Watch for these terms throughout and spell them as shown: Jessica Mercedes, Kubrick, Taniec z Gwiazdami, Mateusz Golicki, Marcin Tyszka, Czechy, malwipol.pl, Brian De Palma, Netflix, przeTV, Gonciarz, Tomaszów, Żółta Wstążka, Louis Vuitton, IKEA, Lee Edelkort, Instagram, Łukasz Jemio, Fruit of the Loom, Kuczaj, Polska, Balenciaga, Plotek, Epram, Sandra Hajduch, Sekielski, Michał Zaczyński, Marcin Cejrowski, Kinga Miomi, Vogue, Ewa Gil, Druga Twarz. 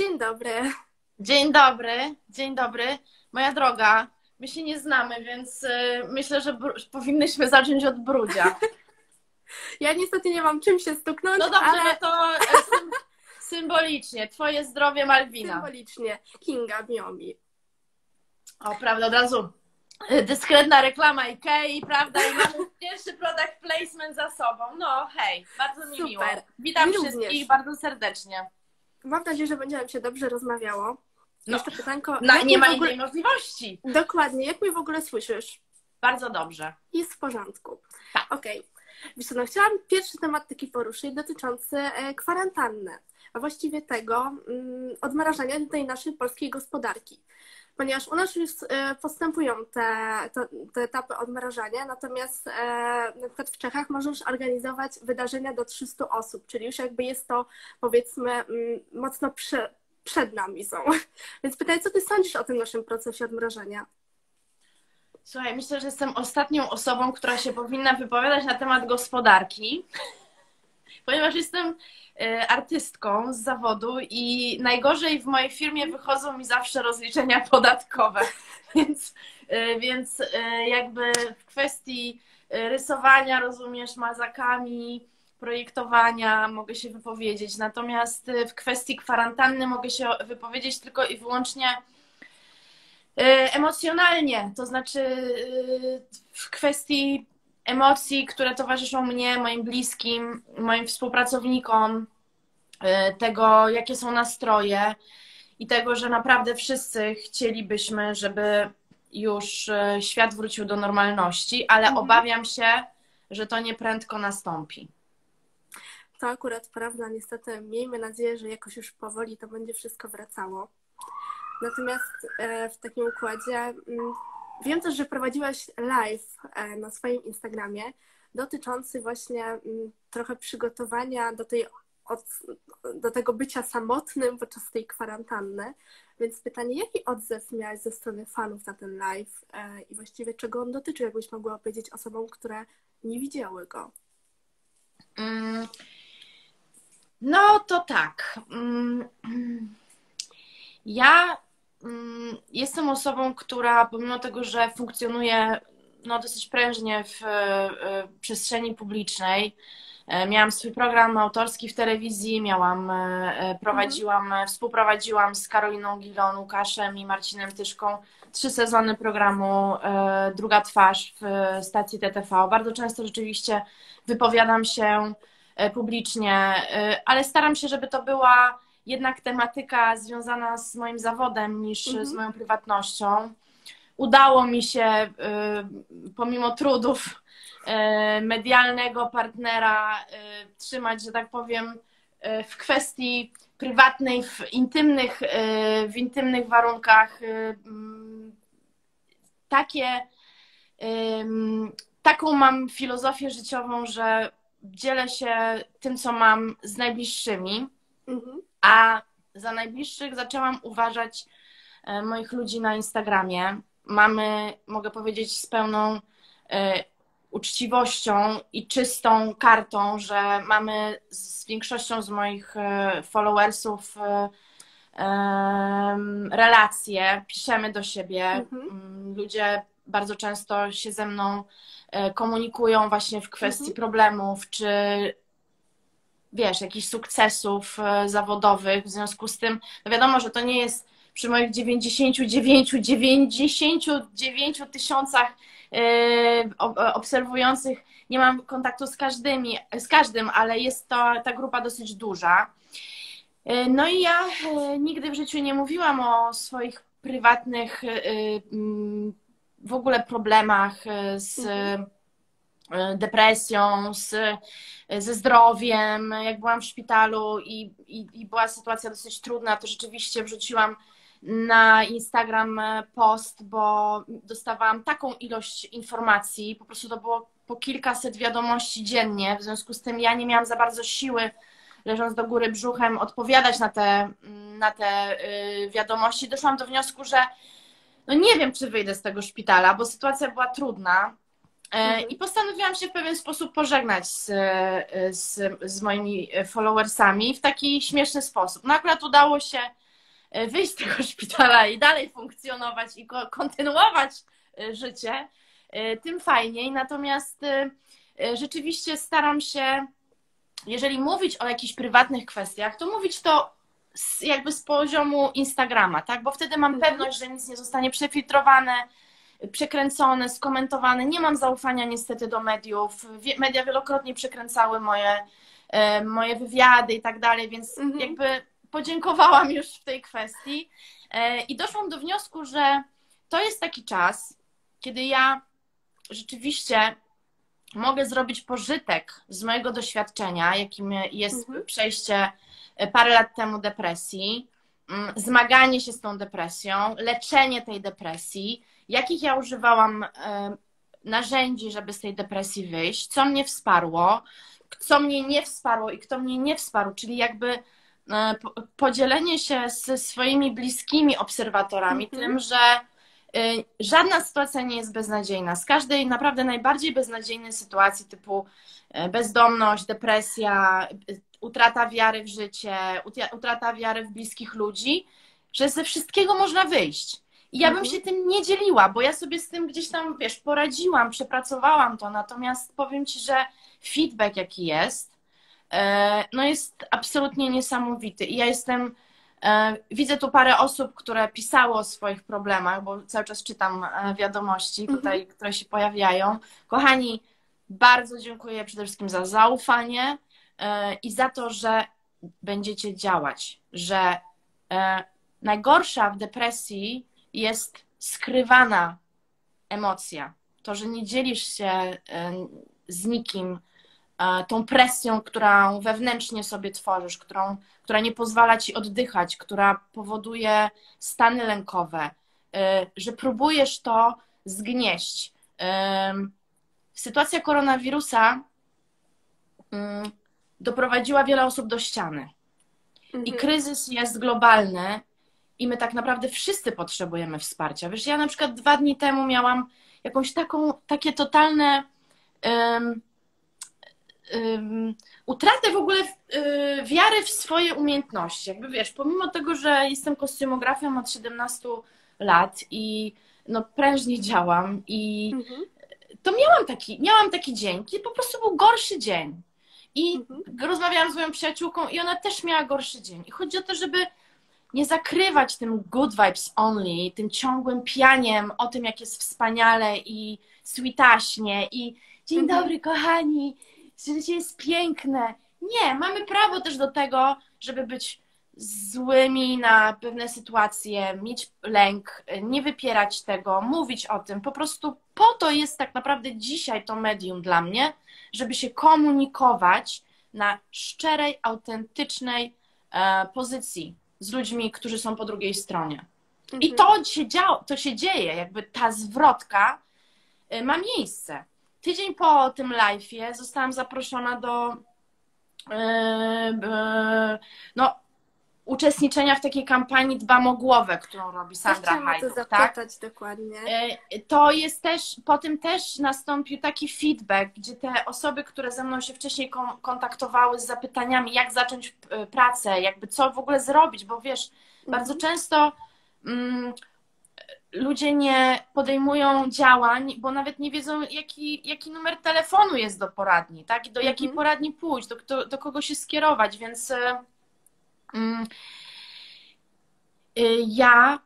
Dzień dobry. Dzień dobry, dzień dobry. Moja droga, my się nie znamy, więc myślę, że powinnyśmy zacząć od brudzia. Ja niestety nie mam czym się stuknąć, no dobrze, ale... to symbolicznie. Twoje zdrowie, Malwina. Symbolicznie. Kinga Miomi. O, prawda, od razu. Dyskretna reklama IKEA, prawda? I mamy pierwszy product placement za sobą. No hej, bardzo mi miło. Witam wszystkich bardzo serdecznie. Mam nadzieję, że będzie nam się dobrze rozmawiało. No, jeszcze pytanko. Nie ma innej możliwości. Dokładnie. Jak mnie w ogóle słyszysz? Bardzo dobrze. Jest w porządku. Tak. Okej. No, chciałam pierwszy temat taki poruszyć, dotyczący kwarantanny, a właściwie tego odmrażania tej naszej polskiej gospodarki. Ponieważ u nas już postępują te etapy odmrażania, natomiast na przykład w Czechach możesz organizować wydarzenia do 300 osób, czyli już jakby jest to, powiedzmy, mocno przed nami są. Więc pytaj, co ty sądzisz o tym naszym procesie odmrażania? Słuchaj, myślę, że jestem ostatnią osobą, która się powinna wypowiadać na temat gospodarki, ponieważ jestem artystką z zawodu i najgorzej w mojej firmie wychodzą mi zawsze rozliczenia podatkowe, więc jakby w kwestii rysowania, rozumiesz, mazakami, projektowania mogę się wypowiedzieć, natomiast w kwestii kwarantanny mogę się wypowiedzieć tylko i wyłącznie emocjonalnie, to znaczy w kwestii emocji, które towarzyszą mnie, moim bliskim, moim współpracownikom, tego, jakie są nastroje i tego, że naprawdę wszyscy chcielibyśmy, żeby już świat wrócił do normalności, ale obawiam się, że to nieprędko nastąpi. To akurat prawda, niestety. Miejmy nadzieję, że jakoś już powoli to będzie wszystko wracało. Natomiast w takim układzie wiem też, że prowadziłaś live na swoim Instagramie dotyczący właśnie trochę przygotowania do tego bycia samotnym podczas tej kwarantanny. Więc pytanie, jaki odzew miałaś ze strony fanów na ten live i właściwie czego on dotyczył, jakbyś mogła powiedzieć osobom, które nie widziały go? No to tak. Ja jestem osobą, która pomimo tego, że funkcjonuje no, dosyć prężnie w przestrzeni publicznej, miałam swój program autorski w telewizji, współprowadziłam z Karoliną Gilon, Łukaszem i Marcinem Tyszką 3 sezony programu Druga Twarz w stacji TTV. Bardzo często rzeczywiście wypowiadam się publicznie, ale staram się, żeby to była jednak tematyka związana z moim zawodem niż z moją prywatnością. Udało mi się pomimo trudów medialnego partnera trzymać, że tak powiem, w kwestii prywatnej, w intymnych warunkach taką mam filozofię życiową, że dzielę się tym, co mam z najbliższymi. A za najbliższych zaczęłam uważać moich ludzi na Instagramie. Mamy, mogę powiedzieć, z pełną uczciwością i czystą kartą, że mamy z większością z moich followersów relacje, piszemy do siebie. Ludzie bardzo często się ze mną komunikują właśnie w kwestii problemów, czy wiesz, jakichś sukcesów zawodowych, w związku z tym, no wiadomo, że to nie jest przy moich 99 tysiącach obserwujących, nie mam kontaktu z każdym, ale jest to ta grupa dosyć duża. No i ja nigdy w życiu nie mówiłam o swoich prywatnych w ogóle problemach z depresją, ze zdrowiem. Jak byłam w szpitalu i była sytuacja dosyć trudna, to rzeczywiście wrzuciłam na Instagram post, bo dostawałam taką ilość informacji, po prostu to było po kilkaset wiadomości dziennie, w związku z tym ja nie miałam za bardzo siły, leżąc do góry brzuchem, odpowiadać na te wiadomości. Doszłam do wniosku, że no nie wiem, czy wyjdę z tego szpitala, bo sytuacja była trudna. I postanowiłam się w pewien sposób pożegnać z moimi followersami w taki śmieszny sposób. No akurat udało się wyjść z tego szpitala i dalej funkcjonować i kontynuować życie, tym fajniej. Natomiast rzeczywiście staram się, jeżeli mówić o jakichś prywatnych kwestiach, to mówić to jakby z poziomu Instagrama, tak? Bo wtedy mam pewność, że nic nie zostanie przefiltrowane, przekręcone, skomentowane. Nie mam zaufania niestety do mediów. Media wielokrotnie przekręcały moje wywiady i tak dalej, więc jakby podziękowałam już w tej kwestii. I doszłam do wniosku, że to jest taki czas, kiedy ja rzeczywiście mogę zrobić pożytek z mojego doświadczenia, jakim jest przejście parę lat temu depresji, zmaganie się z tą depresją, leczenie tej depresji, jakich ja używałam narzędzi, żeby z tej depresji wyjść, co mnie wsparło, co mnie nie wsparło i kto mnie nie wsparł, czyli jakby podzielenie się ze swoimi bliskimi obserwatorami tym, że żadna sytuacja nie jest beznadziejna. Z każdej naprawdę najbardziej beznadziejnej sytuacji typu bezdomność, depresja, utrata wiary w życie, utrata wiary w bliskich ludzi, że ze wszystkiego można wyjść. I ja bym się tym nie dzieliła, bo ja sobie z tym gdzieś tam, wiesz, poradziłam, przepracowałam to, natomiast powiem Ci, że feedback jaki jest, no jest absolutnie niesamowity. I ja jestem, widzę tu parę osób, które pisało o swoich problemach, bo cały czas czytam wiadomości tutaj, które się pojawiają. Kochani, bardzo dziękuję przede wszystkim za zaufanie i za to, że będziecie działać, że najgorsza w depresji jest skrywana emocja. To, że nie dzielisz się z nikim tą presją, którą wewnętrznie sobie tworzysz, która nie pozwala ci oddychać, która powoduje stany lękowe, że próbujesz to zgnieść. Sytuacja koronawirusa doprowadziła wiele osób do ściany. I kryzys jest globalny i my tak naprawdę wszyscy potrzebujemy wsparcia. Wiesz, ja na przykład 2 dni temu miałam jakąś takie totalne utratę w ogóle wiary w swoje umiejętności. Jakby wiesz, pomimo tego, że jestem kostiumografem od 17 lat i no, prężnie działam i to miałam taki dzień, kiedy po prostu był gorszy dzień. I rozmawiałam z moją przyjaciółką i ona też miała gorszy dzień. I chodzi o to, żeby nie zakrywać tym good vibes only, tym ciągłym pianiem o tym, jak jest wspaniale i switaśnie i dzień dobry, kochani, życie jest piękne. Nie, mamy prawo też do tego, żeby być złymi na pewne sytuacje, mieć lęk, nie wypierać tego, mówić o tym. Po prostu po to jest tak naprawdę dzisiaj to medium dla mnie, żeby się komunikować na szczerej, autentycznej pozycji z ludźmi, którzy są po drugiej stronie. I to się dzieje, jakby ta zwrotka ma miejsce. Tydzień po tym live'ie zostałam zaproszona do uczestniczenia w takiej kampanii Dbam o Głowę, którą robi Sandra Hajduch. Chciałam to zapytać, tak? Dokładnie. To jest też, potem też nastąpił taki feedback, gdzie te osoby, które ze mną się wcześniej kontaktowały z zapytaniami, jak zacząć pracę, jakby co w ogóle zrobić, bo wiesz, bardzo często ludzie nie podejmują działań, bo nawet nie wiedzą, jaki numer telefonu jest do poradni, tak? Do jakiej poradni pójść, do kogo się skierować, więc ja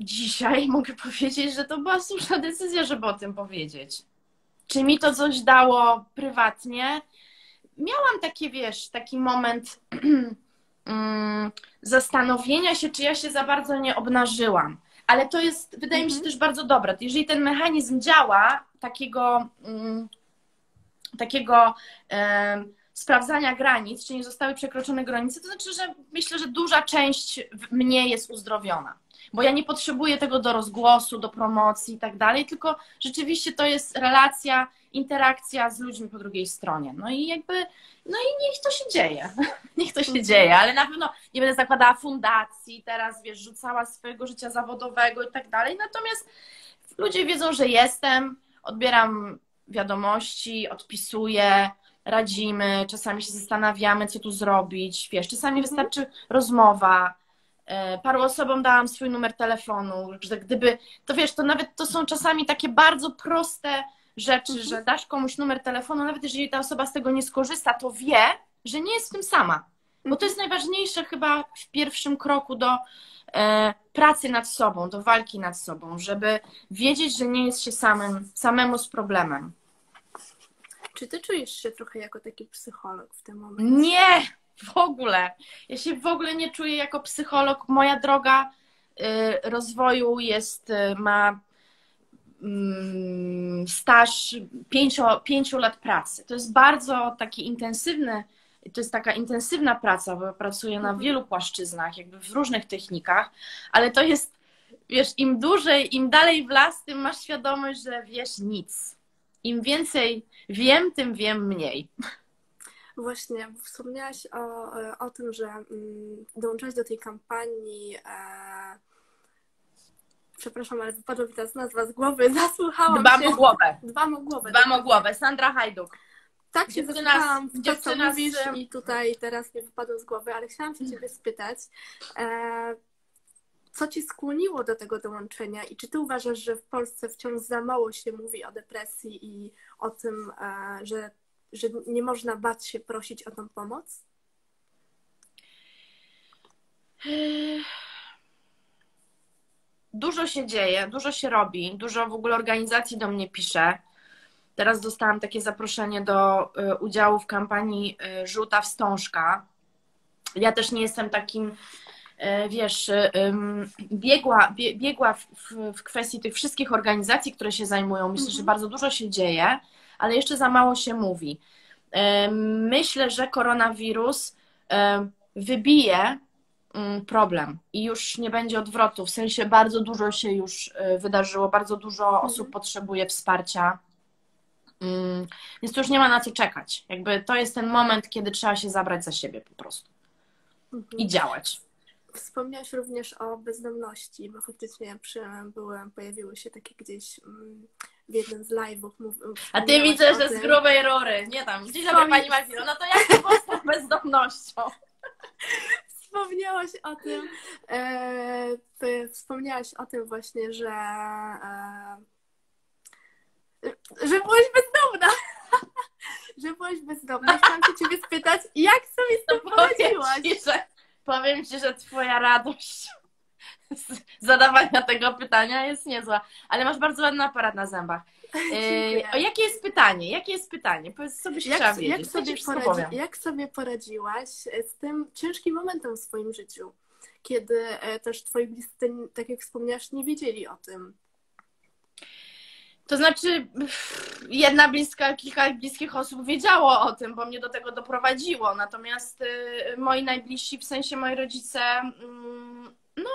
dzisiaj mogę powiedzieć, że to była słuszna decyzja, żeby o tym powiedzieć. Czy mi to coś dało prywatnie? Miałam takie, wiesz, taki moment zastanowienia się, czy ja się za bardzo nie obnażyłam. Ale to jest, wydaje mi się, też bardzo dobre. Jeżeli ten mechanizm działa, takiego sprawdzania granic, czy nie zostały przekroczone granice, to znaczy, że myślę, że duża część mnie jest uzdrowiona. Bo ja nie potrzebuję tego do rozgłosu, do promocji i tak dalej, tylko rzeczywiście to jest relacja, interakcja z ludźmi po drugiej stronie. No i jakby, no i niech to się dzieje. Niech to się dzieje, ale na pewno nie będę zakładała fundacji, teraz wiesz, rzucała swojego życia zawodowego i tak dalej. Natomiast ludzie wiedzą, że jestem, odbieram wiadomości, odpisuję, radzimy, czasami się zastanawiamy, co tu zrobić, wiesz, czasami wystarczy rozmowa, Paru osobom dałam swój numer telefonu, że gdyby, to wiesz, to nawet to są czasami takie bardzo proste rzeczy, że dasz komuś numer telefonu, nawet jeżeli ta osoba z tego nie skorzysta, to wie, że nie jest w tym sama. Bo to jest najważniejsze chyba w pierwszym kroku do pracy nad sobą, do walki nad sobą, żeby wiedzieć, że nie jest się samemu z problemem. Czy ty czujesz się trochę jako taki psycholog w tym momencie? Nie! W ogóle! Ja się w ogóle nie czuję jako psycholog. Moja droga rozwoju jest, ma staż 5 lat pracy. To jest bardzo taki intensywny, to jest taka intensywna praca, bo pracuję na wielu płaszczyznach, jakby w różnych technikach, ale to jest, wiesz, im dłużej, im dalej w las, tym masz świadomość, że wiesz nic. Im więcej wiem, tym wiem mniej. Właśnie, wspomniałaś o tym, że dołączyłaś do tej kampanii, przepraszam, ale wypadła mi teraz nazwa z głowy, zasłuchałam się. Dbam o głowę, Sandra Hajduch. Tak się zasłuchałam w to, co mówisz i tutaj teraz nie wypadło z głowy, ale chciałam się ciebie spytać, co ci skłoniło do tego dołączenia i czy ty uważasz, że w Polsce wciąż za mało się mówi o depresji i o tym, że nie można bać się prosić o tą pomoc? Dużo się dzieje, dużo się robi, dużo w ogóle organizacji do mnie pisze. Teraz dostałam takie zaproszenie do udziału w kampanii Żółta Wstążka. Ja też nie jestem takim, wiesz, biegła w kwestii tych wszystkich organizacji, które się zajmują. Myślę, że bardzo dużo się dzieje, ale jeszcze za mało się mówi. Myślę, że koronawirus wybije problem i już nie będzie odwrotu. W sensie bardzo dużo się już wydarzyło, bardzo dużo osób potrzebuje wsparcia. Więc to już nie ma na co czekać. Jakby to jest ten moment, kiedy trzeba się zabrać za siebie po prostu i działać. Wspomniałaś również o bezdomności, bo faktycznie pojawiły się takie gdzieś w jednym z live'ów. A ty widzę, że z grubej rury. Nie tam, dzień dobry pani Marcino, no to jak to postać bezdomnością? Wspomniałaś o tym, właśnie, że byłaś bezdomna. Że byłaś bezdomna. Chciałam się ciebie spytać, jak sobie z tym poradziłaś? Powiem ci, że twoja radość z zadawania tego pytania jest niezła, ale masz bardzo ładny aparat na zębach. O jakie jest pytanie? Jakie jest pytanie? Powiedz sobie, jak sobie poradziłaś z tym ciężkim momentem w swoim życiu, kiedy też twoi bliscy, tak jak wspomniałaś, nie wiedzieli o tym? To znaczy, kilka bliskich osób wiedziało o tym, bo mnie do tego doprowadziło. Natomiast moi najbliżsi, w sensie moi rodzice, no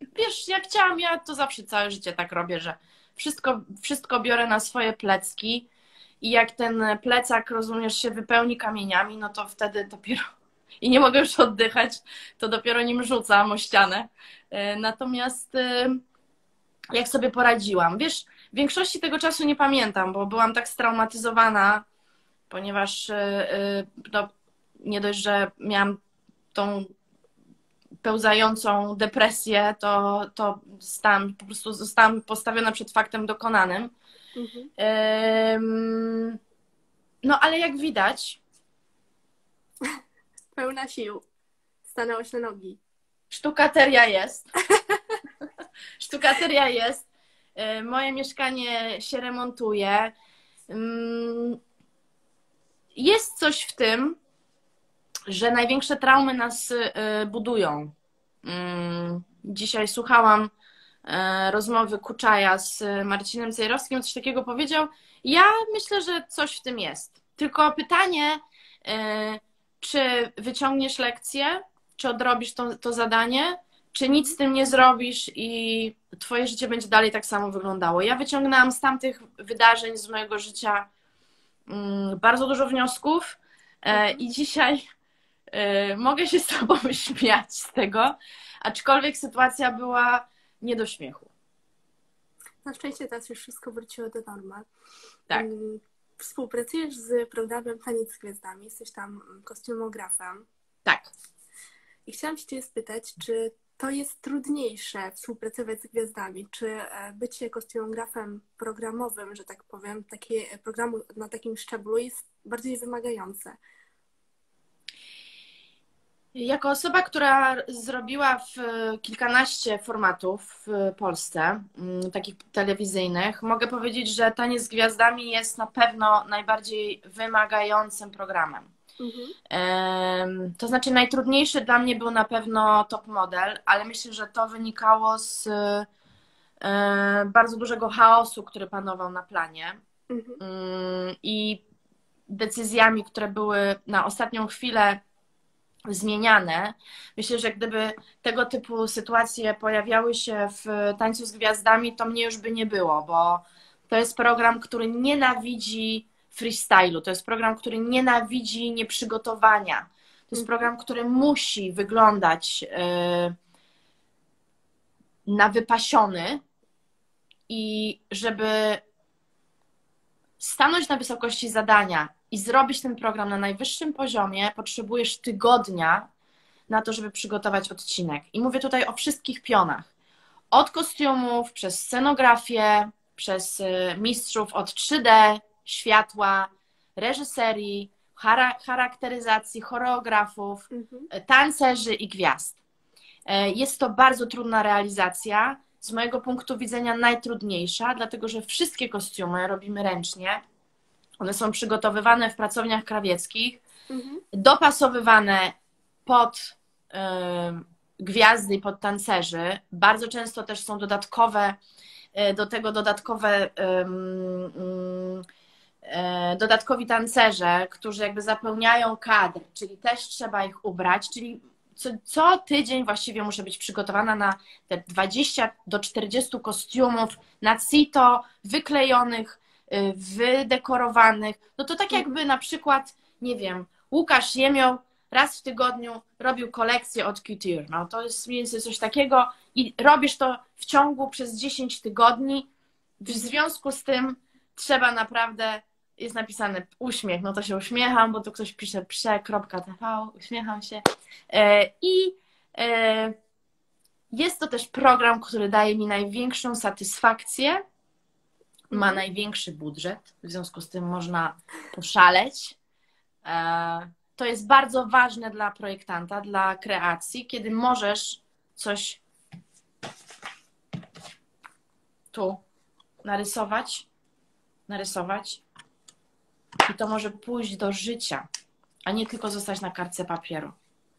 wiesz, ja to zawsze całe życie tak robię, że wszystko biorę na swoje plecki i jak ten plecak, rozumiesz, się wypełni kamieniami, no to wtedy dopiero, i nie mogę już oddychać, to dopiero nim rzucam o ścianę. Natomiast jak sobie poradziłam, wiesz, w większości tego czasu nie pamiętam, bo byłam tak straumatyzowana, ponieważ no, nie dość, że miałam tą pełzającą depresję, to po prostu zostałam postawiona przed faktem dokonanym. No ale jak widać... Pełna sił. Stanęłaś na nogi. Sztukateria jest. Sztukateria jest. Moje mieszkanie się remontuje. Jest coś w tym, że największe traumy nas budują. Dzisiaj słuchałam rozmowy Kuczaja z Marcinem Cejrowskim, coś takiego powiedział. Ja myślę, że coś w tym jest. Tylko pytanie, czy wyciągniesz lekcję, czy odrobisz to zadanie, czy nic z tym nie zrobisz i twoje życie będzie dalej tak samo wyglądało. Ja wyciągnęłam z tamtych wydarzeń z mojego życia bardzo dużo wniosków i dzisiaj mogę się z tobą śmiać z tego, aczkolwiek sytuacja była nie do śmiechu. Na szczęście teraz już wszystko wróciło do normy. Tak. Współpracujesz z programem Taniec z Gwiazdami, jesteś tam kostiumografem. Tak. I chciałam się ciebie spytać, czy to jest trudniejsze współpracować z gwiazdami? Czy bycie kostiumografem programowym, że tak powiem, takie programu na takim szczeblu jest bardziej wymagające? Jako osoba, która zrobiła kilkanaście formatów w Polsce, takich telewizyjnych, mogę powiedzieć, że Taniec z Gwiazdami jest na pewno najbardziej wymagającym programem. Mhm. To znaczy najtrudniejszy dla mnie był na pewno Top Model, ale myślę, że to wynikało z bardzo dużego chaosu, który panował na planie, mhm, i decyzjami, które były na ostatnią chwilę zmieniane. Myślę, że gdyby tego typu sytuacje pojawiały się w Tańcu z Gwiazdami, to mnie już by nie było, bo to jest program, który nienawidzi freestylu, to jest program, który nienawidzi nieprzygotowania, to jest program, który musi wyglądać na wypasiony i żeby stanąć na wysokości zadania i zrobić ten program na najwyższym poziomie, potrzebujesz tygodnia na to, żeby przygotować odcinek. I mówię tutaj o wszystkich pionach. Od kostiumów, przez scenografię, przez mistrzów, od 3D, światła, reżyserii, charakteryzacji, choreografów, mhm, tancerzy i gwiazd. Jest to bardzo trudna realizacja, z mojego punktu widzenia najtrudniejsza, dlatego że wszystkie kostiumy robimy ręcznie. One są przygotowywane w pracowniach krawieckich, mhm, dopasowywane pod gwiazdy i pod tancerzy. Bardzo często też są dodatkowe, do tego dodatkowi tancerze, którzy jakby zapełniają kadr, czyli też trzeba ich ubrać, czyli co tydzień właściwie muszę być przygotowana na te 20 do 40 kostiumów na sito, wyklejonych, wydekorowanych. No to tak jakby na przykład, nie wiem, Łukasz Jemio raz w tygodniu robił kolekcję od Couture. No to jest mniej więcej coś takiego i robisz to w ciągu przez 10 tygodni. W związku z tym trzeba naprawdę, jest napisane uśmiech, no to się uśmiecham, bo tu ktoś pisze prze.tv, uśmiecham się. I jest to też program, który daje mi największą satysfakcję, ma największy budżet, w związku z tym można poszaleć. To jest bardzo ważne dla projektanta, dla kreacji, kiedy możesz coś tu narysować i to może pójść do życia, a nie tylko zostać na kartce papieru.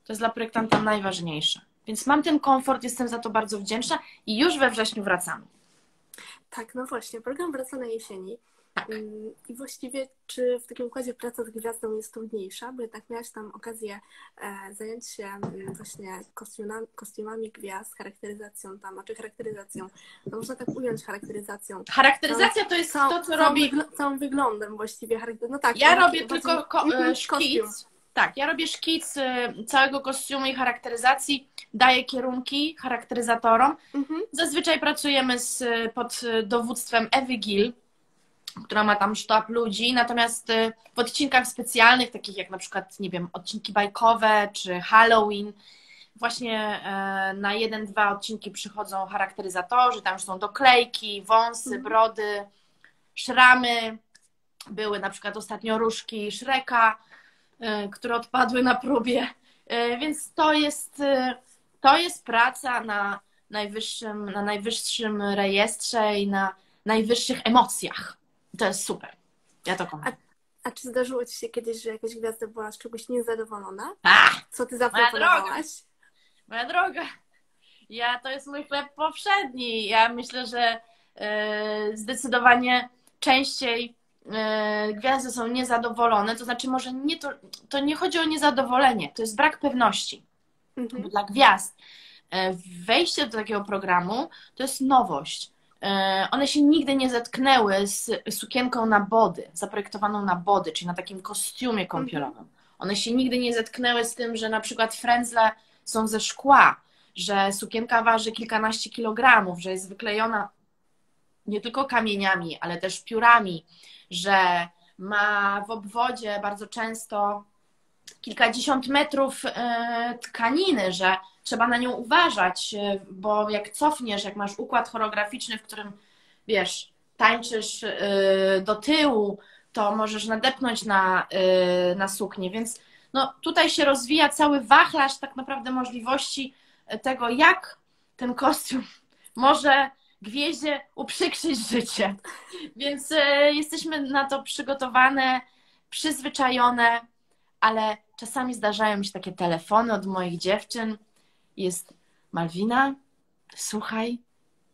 To jest dla projektanta najważniejsze. Więc mam ten komfort, jestem za to bardzo wdzięczna i już we wrześniu wracamy. Tak, no właśnie, program wraca na jesieni. Tak. I właściwie, czy w takim układzie praca z gwiazdą jest trudniejsza? Bo jednak miałaś tam okazję zająć się właśnie kostiumami gwiazd, charakteryzacją tam, czy charakteryzacją, no można tak ująć charakteryzacją. Charakteryzacja to jest to, co robi... Całym wyglądem właściwie. No tak, ja robię tylko szkic. Tak, ja robię szkic całego kostiumu i charakteryzacji, daję kierunki charakteryzatorom. Mhm. Zazwyczaj pracujemy pod dowództwem Ewy Gil, która ma tam sztab ludzi, natomiast w odcinkach specjalnych, takich jak na przykład, nie wiem, odcinki bajkowe czy Halloween, właśnie na 1-2 odcinki przychodzą charakteryzatorzy, tam już są doklejki, wąsy, brody, szramy, były na przykład ostatnio różki Shreka, które odpadły na próbie, więc to jest praca na najwyższym rejestrze i na najwyższych emocjach. To jest super. Ja to kocham. A czy zdarzyło Ci się kiedyś, że jakaś gwiazda była z czegoś niezadowolona? Co Ty zaproponowałaś? Moja droga. To jest mój chleb powszedni. Ja myślę, że zdecydowanie częściej gwiazdy są niezadowolone, to znaczy może nie to nie chodzi o niezadowolenie, to jest brak pewności. Mhm. Bo dla gwiazd wejście do takiego programu to jest nowość. One się nigdy nie zetknęły z sukienką na body, zaprojektowaną na body, czyli na takim kostiumie kąpielowym. One się nigdy nie zetknęły z tym, że na przykład frędzle są ze szkła, że sukienka waży kilkanaście kilogramów, że jest wyklejona nie tylko kamieniami, ale też piórami, że ma w obwodzie bardzo często kilkadziesiąt metrów tkaniny, że trzeba na nią uważać, bo jak cofniesz, jak masz układ choreograficzny, w którym, wiesz, tańczysz do tyłu, to możesz nadepnąć na suknię, więc no, tutaj się rozwija cały wachlarz tak naprawdę możliwości tego, jak ten kostium może Gwieździe uprzykrzyć życie. Więc jesteśmy na to przygotowane, przyzwyczajone, ale czasami zdarzają mi się takie telefony od moich dziewczyn. Jest: Malwina, słuchaj,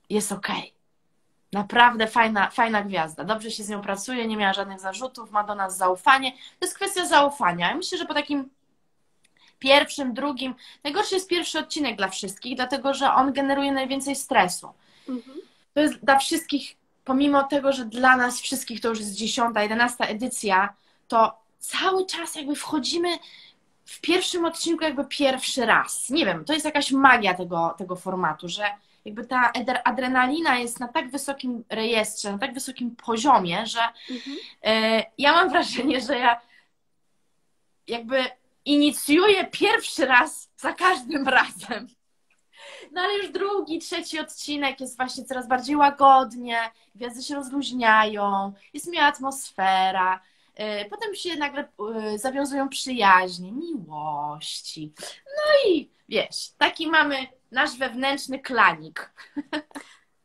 jest okej. Naprawdę fajna gwiazda. Dobrze się z nią pracuje, nie miała żadnych zarzutów, ma do nas zaufanie. To jest kwestia zaufania. Ja myślę, że po takim pierwszym, drugim... Najgorszy jest pierwszy odcinek dla wszystkich, dlatego że on generuje najwięcej stresu. To jest dla wszystkich, pomimo tego, że dla nas wszystkich to już jest 10., 11. edycja, to cały czas jakby wchodzimy w pierwszym odcinku jakby pierwszy raz. Nie wiem, to jest jakaś magia tego formatu, że jakby ta adrenalina jest na tak wysokim rejestrze, na tak wysokim poziomie, że ja mam wrażenie, że ja jakby inicjuję pierwszy raz za każdym razem. No ale już drugi, trzeci odcinek jest właśnie coraz bardziej łagodnie, gwiazdy się rozluźniają, jest miła atmosfera, potem się nagle zawiązują przyjaźnie, miłości. No i wiesz, taki mamy nasz wewnętrzny klanik.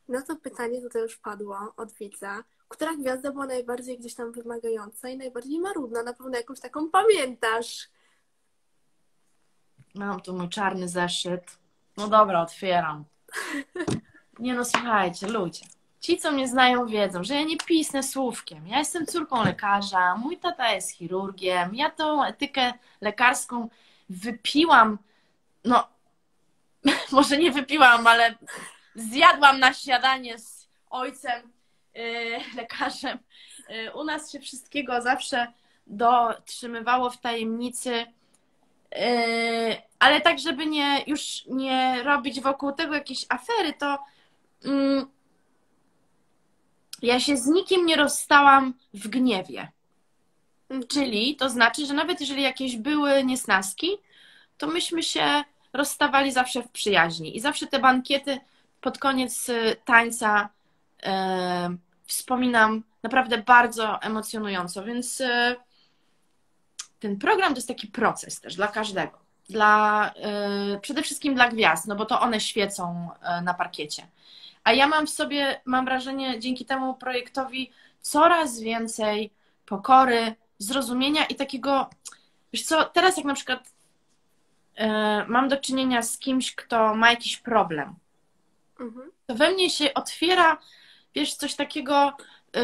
No to pytanie tutaj już padło od widza. Która gwiazda była najbardziej gdzieś tam wymagająca i najbardziej marudna? Na pewno jakąś taką pamiętasz. Mam tu mój czarny zeszyt. No dobra, otwieram. Nie no, słuchajcie, ludzie. Ci, co mnie znają, wiedzą, że ja nie pisnę słówkiem. Ja jestem córką lekarza, mój tata jest chirurgiem. Ja tą etykę lekarską wypiłam, no może nie wypiłam, ale zjadłam na śniadanie z ojcem, lekarzem. U nas się wszystkiego zawsze dotrzymywało w tajemnicy. Ale tak, żeby już nie robić wokół tego jakiejś afery, to ja się z nikim nie rozstałam w gniewie. Czyli to znaczy, że nawet jeżeli jakieś były niesnaski, to myśmy się rozstawali zawsze w przyjaźni. I zawsze te bankiety pod koniec tańca wspominam naprawdę bardzo emocjonująco, więc... Ten program to jest taki proces też dla każdego. Przede wszystkim dla gwiazd, no bo to one świecą na parkiecie. A ja mam w sobie, mam wrażenie, dzięki temu projektowi coraz więcej pokory, zrozumienia i takiego, wiesz co, teraz jak na przykład mam do czynienia z kimś, kto ma jakiś problem, to we mnie się otwiera, wiesz, coś takiego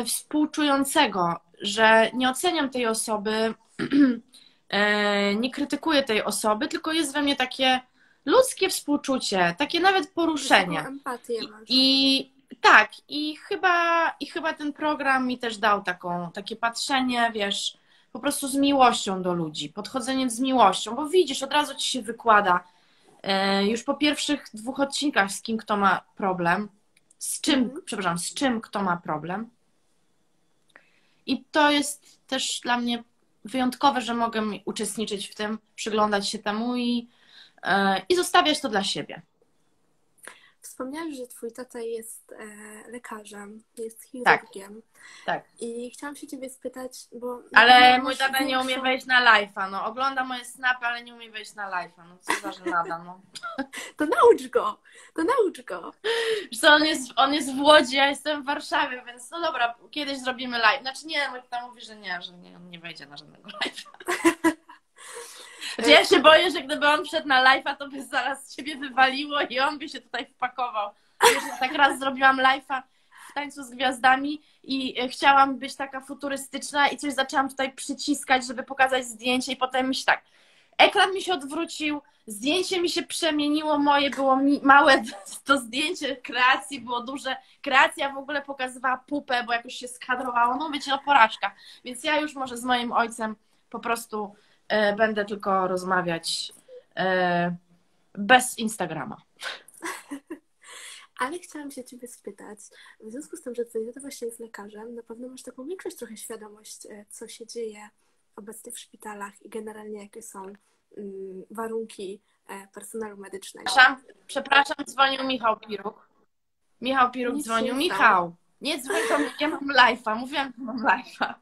współczującego, że nie oceniam tej osoby, nie krytykuję tej osoby, tylko jest we mnie takie ludzkie współczucie, takie nawet poruszenie. Empatię masz. I chyba ten program mi też dał takie patrzenie, wiesz, po prostu z miłością do ludzi, podchodzenie z miłością, bo widzisz, od razu ci się wykłada już po pierwszych 2 odcinkach, z kim kto ma problem, z czym kto ma problem. I to jest też dla mnie wyjątkowe, że mogę uczestniczyć w tym, przyglądać się temu i zostawiać to dla siebie. Wspomniałeś, że twój tata jest lekarzem, jest chirurgiem. Tak. I chciałam się ciebie spytać, bo... Ale mój tata nie umie wejść na live'a, no. Ogląda moje snapy, ale nie umie wejść na live'a, no co za żenada, no. To naucz go. Zresztą on jest w Łodzi, ja jestem w Warszawie, więc no dobra, kiedyś zrobimy live. Znaczy nie, mój tata mówi, że nie, on nie wejdzie na żadnego live'a. Ja się boję, że gdyby on wszedł na live'a, to by zaraz ciebie wywaliło i on by się tutaj wpakował. Wiesz, tak raz zrobiłam live'a w Tańcu z Gwiazdami i chciałam być taka futurystyczna i coś zaczęłam tutaj przyciskać, żeby pokazać zdjęcie i potem mi się tak, ekran mi się odwrócił, zdjęcie mi się przemieniło, moje było małe, to zdjęcie kreacji było duże. Kreacja w ogóle pokazywała pupę, bo jakoś się skadrowało, no wiecie, o porażkach. Więc ja już może z moim ojcem po prostu... Będę tylko rozmawiać bez Instagrama. Ale chciałam się ciebie spytać, w związku z tym, że ty właśnie jest lekarzem, na pewno masz taką większą trochę świadomość, co się dzieje obecnie w szpitalach i generalnie jakie są warunki personelu medycznego. Przepraszam, dzwonił Michał Piruch. Michał Piróg dzwonił. Michał, nie dzwoń, ja mam live'a. Mówiłam, że mam live'a.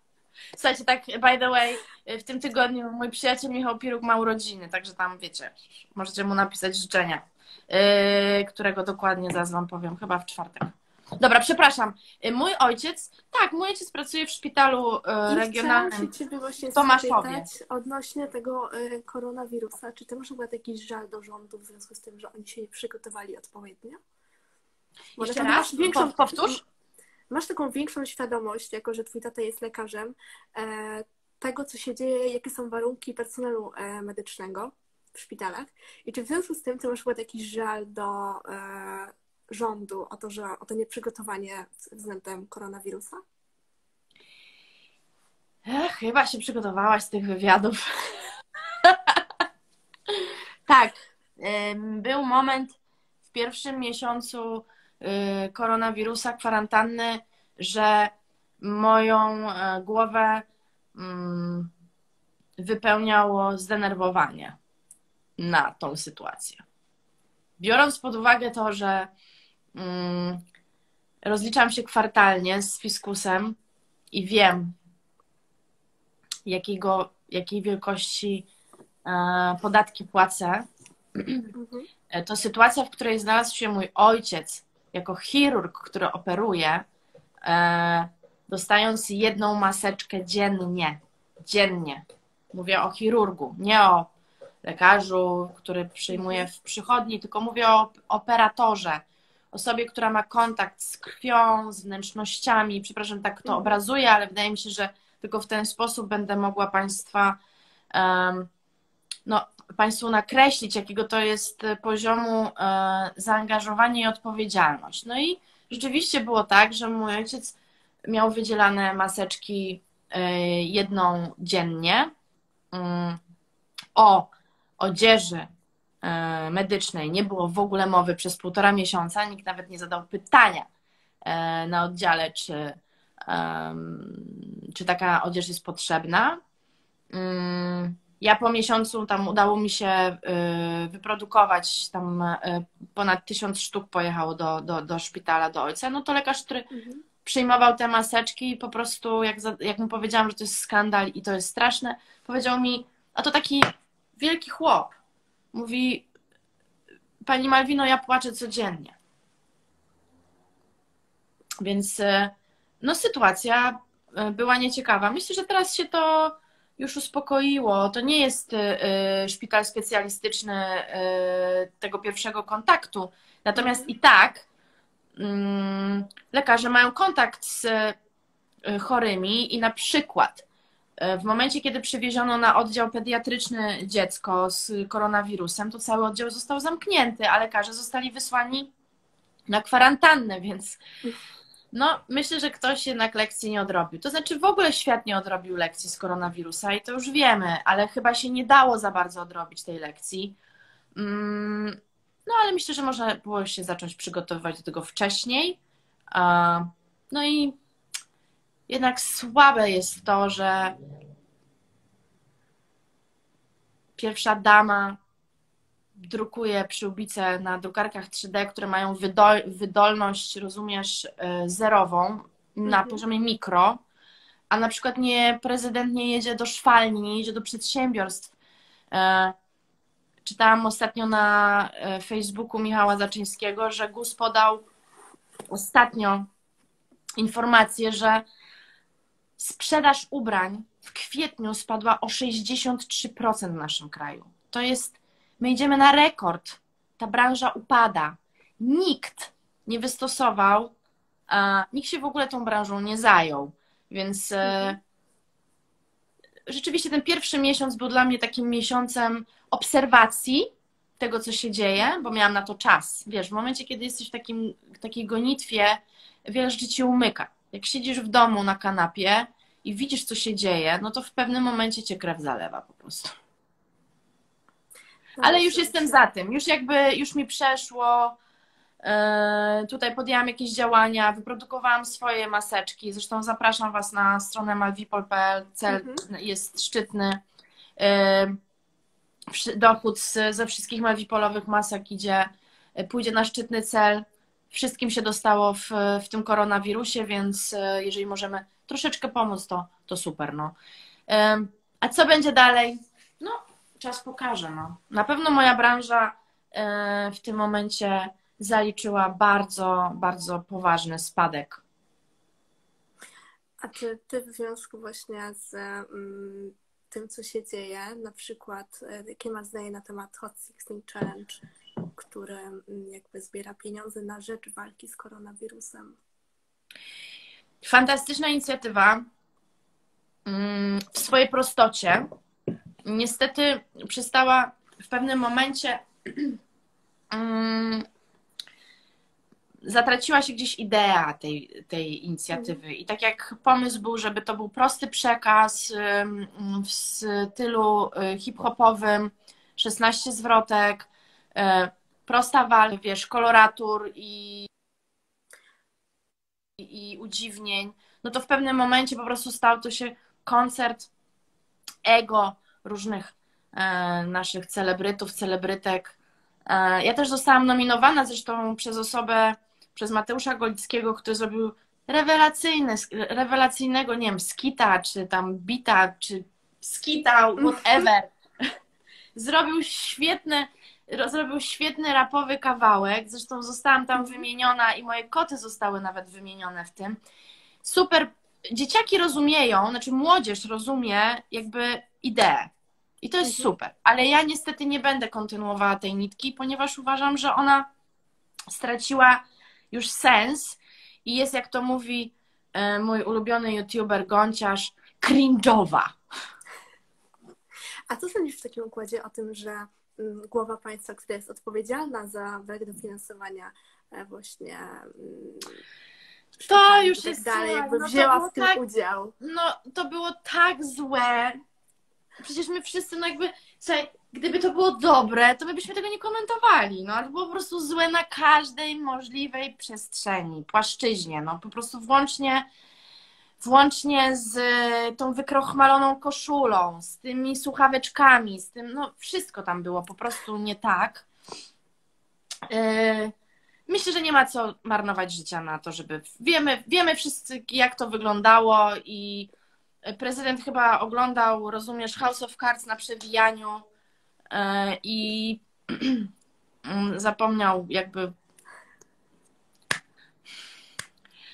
Słuchajcie, tak by the way, w tym tygodniu mój przyjaciel Michał Piróg ma urodziny, także tam, wiecie, możecie mu napisać życzenia, którego dokładnie zaraz wam powiem, chyba w czwartek. Dobra, przepraszam. Mój ojciec, tak, mój ojciec pracuje w szpitalu regionalnym w Tomaszowie. Odnośnie tego koronawirusa, czy ty masz chyba jakiś żal do rządu w związku z tym, że oni się nie przygotowali odpowiednio? Może jeszcze raz? Powtórz? Masz taką większą świadomość, jako że twój tata jest lekarzem, tego, co się dzieje, jakie są warunki personelu medycznego w szpitalach. I czy w związku z tym ty masz chyba jakiś żal do rządu o to, że o to nieprzygotowanie względem koronawirusa? Ech, chyba się przygotowałaś z tych wywiadów. Tak. Był moment w pierwszym miesiącu koronawirusa, kwarantanny, że moją głowę wypełniało zdenerwowanie na tą sytuację. Biorąc pod uwagę to, że rozliczam się kwartalnie z fiskusem i wiem, jakiej wielkości podatki płacę, to sytuacja, w której znalazł się mój ojciec jako chirurg, który operuje, dostając jedną maseczkę dziennie. Mówię o chirurgu, nie o lekarzu, który przyjmuje w przychodni, tylko mówię o operatorze, osobie, która ma kontakt z krwią, z wnętrznościami. Przepraszam, tak to obrazuję, ale wydaje mi się, że tylko w ten sposób będę mogła Państwa, Państwu nakreślić, jakiego to jest poziomu zaangażowania i odpowiedzialność. No i rzeczywiście było tak, że mój ojciec miał wydzielane maseczki jedną dziennie o odzieży medycznej. Nie było w ogóle mowy przez 1,5 miesiąca. Nikt nawet nie zadał pytania na oddziale, czy taka odzież jest potrzebna. Ja po miesiącu tam udało mi się wyprodukować, tam ponad 1000 sztuk pojechało do szpitala, do ojca. No to lekarz, który przyjmował te maseczki, po prostu jak mu powiedziałam, że to jest skandal i to jest straszne, powiedział mi, a to taki wielki chłop, mówi, pani Malwino, ja płaczę codziennie. Więc no sytuacja była nieciekawa. Myślę, że teraz się to już uspokoiło. To nie jest szpital specjalistyczny tego pierwszego kontaktu. Natomiast i tak lekarze mają kontakt z chorymi i na przykład w momencie, kiedy przywieziono na oddział pediatryczny dziecko z koronawirusem, to cały oddział został zamknięty, a lekarze zostali wysłani na kwarantannę, więc no, myślę, że ktoś jednak lekcji nie odrobił. To znaczy w ogóle świat nie odrobił lekcji z koronawirusa i to już wiemy, ale chyba się nie dało za bardzo odrobić tej lekcji. No, ale myślę, że można było się zacząć przygotowywać do tego wcześniej. No i jednak słabe jest to, że pierwsza dama drukuje przyłbice na drukarkach 3D, które mają wydolność, rozumiesz, zerową na poziomie mikro, a na przykład prezydent nie jedzie do szwalni, nie jedzie do przedsiębiorstw. Czytałam ostatnio na Facebooku Michała Zaczyńskiego, że GUS podał ostatnio informację, że sprzedaż ubrań w kwietniu spadła o 63% w naszym kraju. To jest, my idziemy na rekord. Ta branża upada. Nikt nie wystosował, nikt się w ogóle tą branżą nie zajął. Więc rzeczywiście ten pierwszy miesiąc był dla mnie takim miesiącem obserwacji tego, co się dzieje, bo miałam na to czas. Wiesz, w momencie, kiedy jesteś w takiej gonitwie, wiele rzeczy ci umyka. Jak siedzisz w domu na kanapie i widzisz, co się dzieje, no to w pewnym momencie cię krew zalewa po prostu. Ale już jestem za tym, już mi przeszło, tutaj podjęłam jakieś działania, wyprodukowałam swoje maseczki, zresztą zapraszam Was na stronę malwipol.pl, cel jest szczytny. dochód ze wszystkich malwipolowych masek pójdzie na szczytny cel. Wszystkim się dostało w tym koronawirusie, więc jeżeli możemy troszeczkę pomóc, to super. No. A co będzie dalej? No, czas pokaże. No. Na pewno moja branża w tym momencie zaliczyła bardzo, bardzo poważny spadek. A czy ty w związku właśnie z tym, co się dzieje, na przykład jakie masz zdanie na temat Hot Sixing Challenge, który jakby zbiera pieniądze na rzecz walki z koronawirusem? Fantastyczna inicjatywa w swojej prostocie. Niestety przestała w pewnym momencie, zatraciła się gdzieś idea tej inicjatywy. I tak jak pomysł był, żeby to był prosty przekaz w stylu hip-hopowym, 16 zwrotek, prosta walka, wiesz, koloratur i udziwnień, no to w pewnym momencie po prostu stał to się koncert ego różnych naszych celebrytów, celebrytek. Ja też zostałam nominowana zresztą przez Mateusza Golickiego, który zrobił rewelacyjnego, nie wiem, skita, czy tam bita, czy skitał, whatever. Zrobił świetny rapowy kawałek, zresztą zostałam tam wymieniona i moje koty zostały nawet wymienione w tym. Super, dzieciaki rozumieją, znaczy młodzież rozumie jakby ideę i to jest super, ale ja niestety nie będę kontynuowała tej nitki, ponieważ uważam, że ona straciła już sens i jest, jak to mówi mój ulubiony youtuber Gonciarz, cringe'owa. A co sądzisz w takim układzie o tym, że głowa państwa, która jest odpowiedzialna za brak dofinansowania właśnie to już tak jest dalej, jakby wzięła no w tym tak, udział. No to było tak złe. Przecież my wszyscy, no jakby, słuchaj, gdyby to było dobre, to my byśmy tego nie komentowali. No, ale to było po prostu złe na każdej możliwej przestrzeni, płaszczyźnie. No, po prostu włącznie z tą wykrochmaloną koszulą, z tymi słuchaweczkami, z tym, no wszystko tam było po prostu nie tak. Myślę, że nie ma co marnować życia na to, żeby... Wiemy wszyscy, jak to wyglądało i prezydent chyba oglądał, rozumiesz, House of Cards na przewijaniu i zapomniał jakby...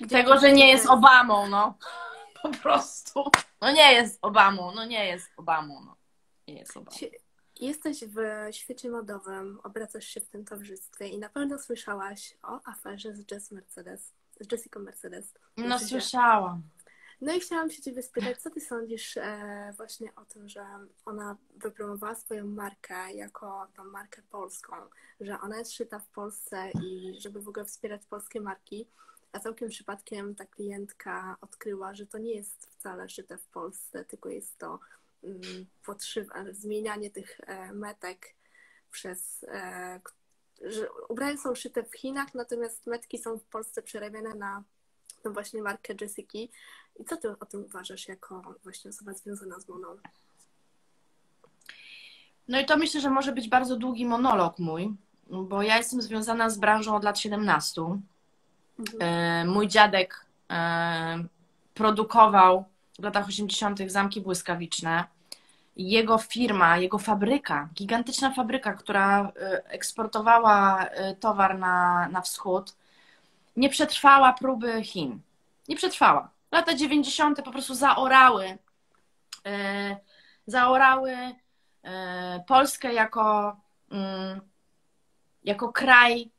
Tego, że nie jest Obamą, no. Po prostu. No nie jest Obamą, no nie jest Obamą, no. Nie jest Obamą. Jesteś w świecie modowym, obracasz się w tym towarzystwie i na pewno słyszałaś o aferze z Jessica Mercedes. No słyszałam. No i chciałam się ciebie spytać, co ty sądzisz właśnie o tym, że ona wypromowała swoją markę jako tą markę polską, że ona jest szyta w Polsce i żeby w ogóle wspierać polskie marki. A całkiem przypadkiem ta klientka odkryła, że to nie jest wcale szyte w Polsce, tylko jest to zmienianie tych metek przez... Że ubrania są szyte w Chinach, natomiast metki są w Polsce przerabiane na tą właśnie markę Jessiki. I co ty o tym uważasz jako właśnie osoba związana z moną? No i to myślę, że może być bardzo długi monolog mój, bo ja jestem związana z branżą od lat 17. Mój dziadek produkował w latach 80. zamki błyskawiczne. Jego firma, jego fabryka, gigantyczna fabryka, która eksportowała towar na wschód, nie przetrwała próby Chin. Nie przetrwała. Lata 90. po prostu zaorały Polskę jako kraj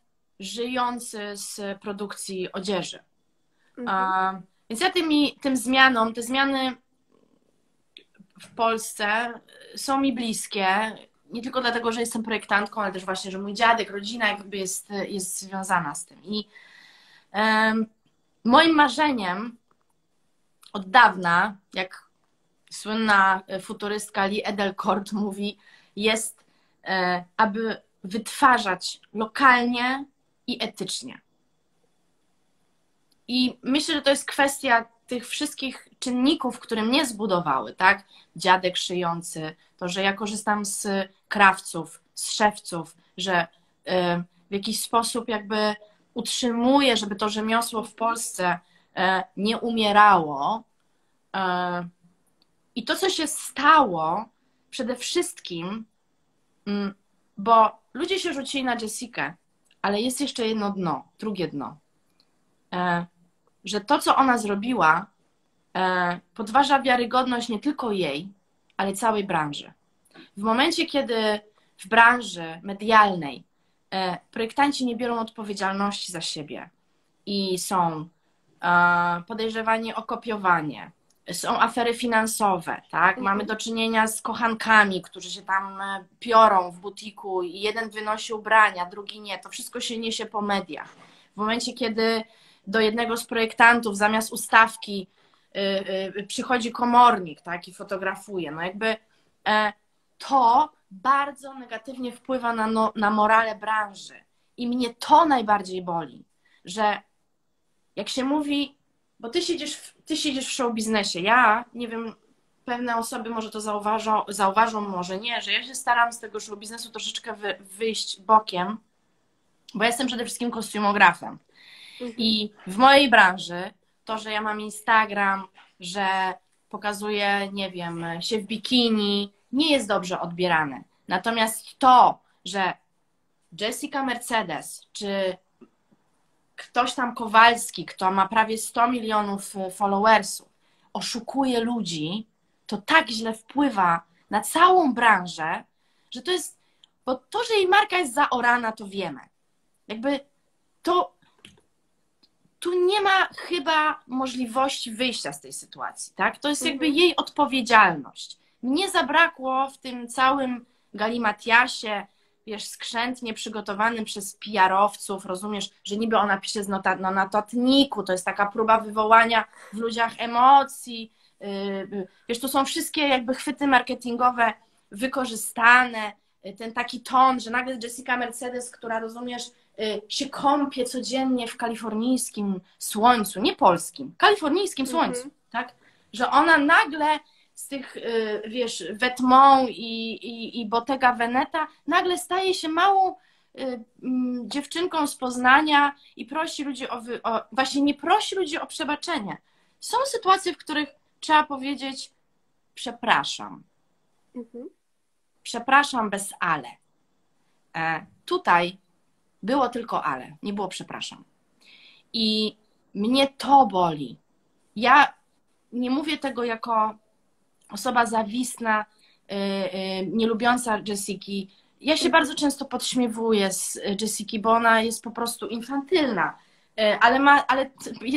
żyjący z produkcji odzieży. Więc ja te zmiany w Polsce są mi bliskie, nie tylko dlatego, że jestem projektantką, ale też właśnie, że mój dziadek, rodzina jakby jest związana z tym. I moim marzeniem od dawna, jak słynna futurystka Lee Edelkort mówi, jest, aby wytwarzać lokalnie i etycznie. I myślę, że to jest kwestia tych wszystkich czynników, które mnie zbudowały, tak? Dziadek szyjący, to, że ja korzystam z krawców, z szewców, że w jakiś sposób jakby utrzymuję, żeby to rzemiosło w Polsce nie umierało. I to, co się stało, przede wszystkim, bo ludzie się rzucili na Jessikę, ale jest jeszcze jedno dno, drugie dno, że to, co ona zrobiła, podważa wiarygodność nie tylko jej, ale całej branży. W momencie, kiedy w branży medialnej projektanci nie biorą odpowiedzialności za siebie i są podejrzewani o kopiowanie, są afery finansowe, tak? Mamy do czynienia z kochankami, którzy się tam piorą w butiku i jeden wynosi ubrania, drugi nie. To wszystko się niesie po mediach. W momencie, kiedy do jednego z projektantów zamiast ustawki przychodzi komornik, tak? I fotografuje. No jakby to bardzo negatywnie wpływa na morale branży. I mnie to najbardziej boli, że jak się mówi, bo ty siedzisz w show biznesie. Ja nie wiem, pewne osoby może to zauważą, może nie, że ja się staram z tego show biznesu troszeczkę wyjść bokiem, bo ja jestem przede wszystkim kostiumografem. I w mojej branży to, że ja mam Instagram, że pokazuję, nie wiem, się w bikini, nie jest dobrze odbierane. Natomiast to, że Jessica Mercedes, czy ktoś tam Kowalski, kto ma prawie 100 milionów followersów, oszukuje ludzi, to tak źle wpływa na całą branżę, że to jest, bo to, że jej marka jest zaorana, to wiemy. Jakby to, tu nie ma chyba możliwości wyjścia z tej sytuacji, tak? To jest jakby jej odpowiedzialność. Mnie zabrakło w tym całym galimatiasie, wiesz, skrzętnie przygotowanym przez PR-owców, rozumiesz, że niby ona pisze no, na notatniku, to jest taka próba wywołania w ludziach emocji, wiesz, tu są wszystkie jakby chwyty marketingowe wykorzystane, ten taki ton, że nagle Jessica Mercedes, która, rozumiesz, się kąpie codziennie w kalifornijskim słońcu, nie polskim, kalifornijskim słońcu, tak? Że ona nagle z tych, wiesz, Vetements i Bottega Veneta nagle staje się małą dziewczynką z Poznania i prosi ludzi właśnie nie prosi ludzi o przebaczenie. Są sytuacje, w których trzeba powiedzieć przepraszam. Przepraszam bez ale. Tutaj było tylko ale, nie było przepraszam. I mnie to boli. Ja nie mówię tego jako osoba zawistna, nie lubiąca Jessiki. Ja się bardzo często podśmiewuję z Jessiki, bo ona jest po prostu infantylna, ale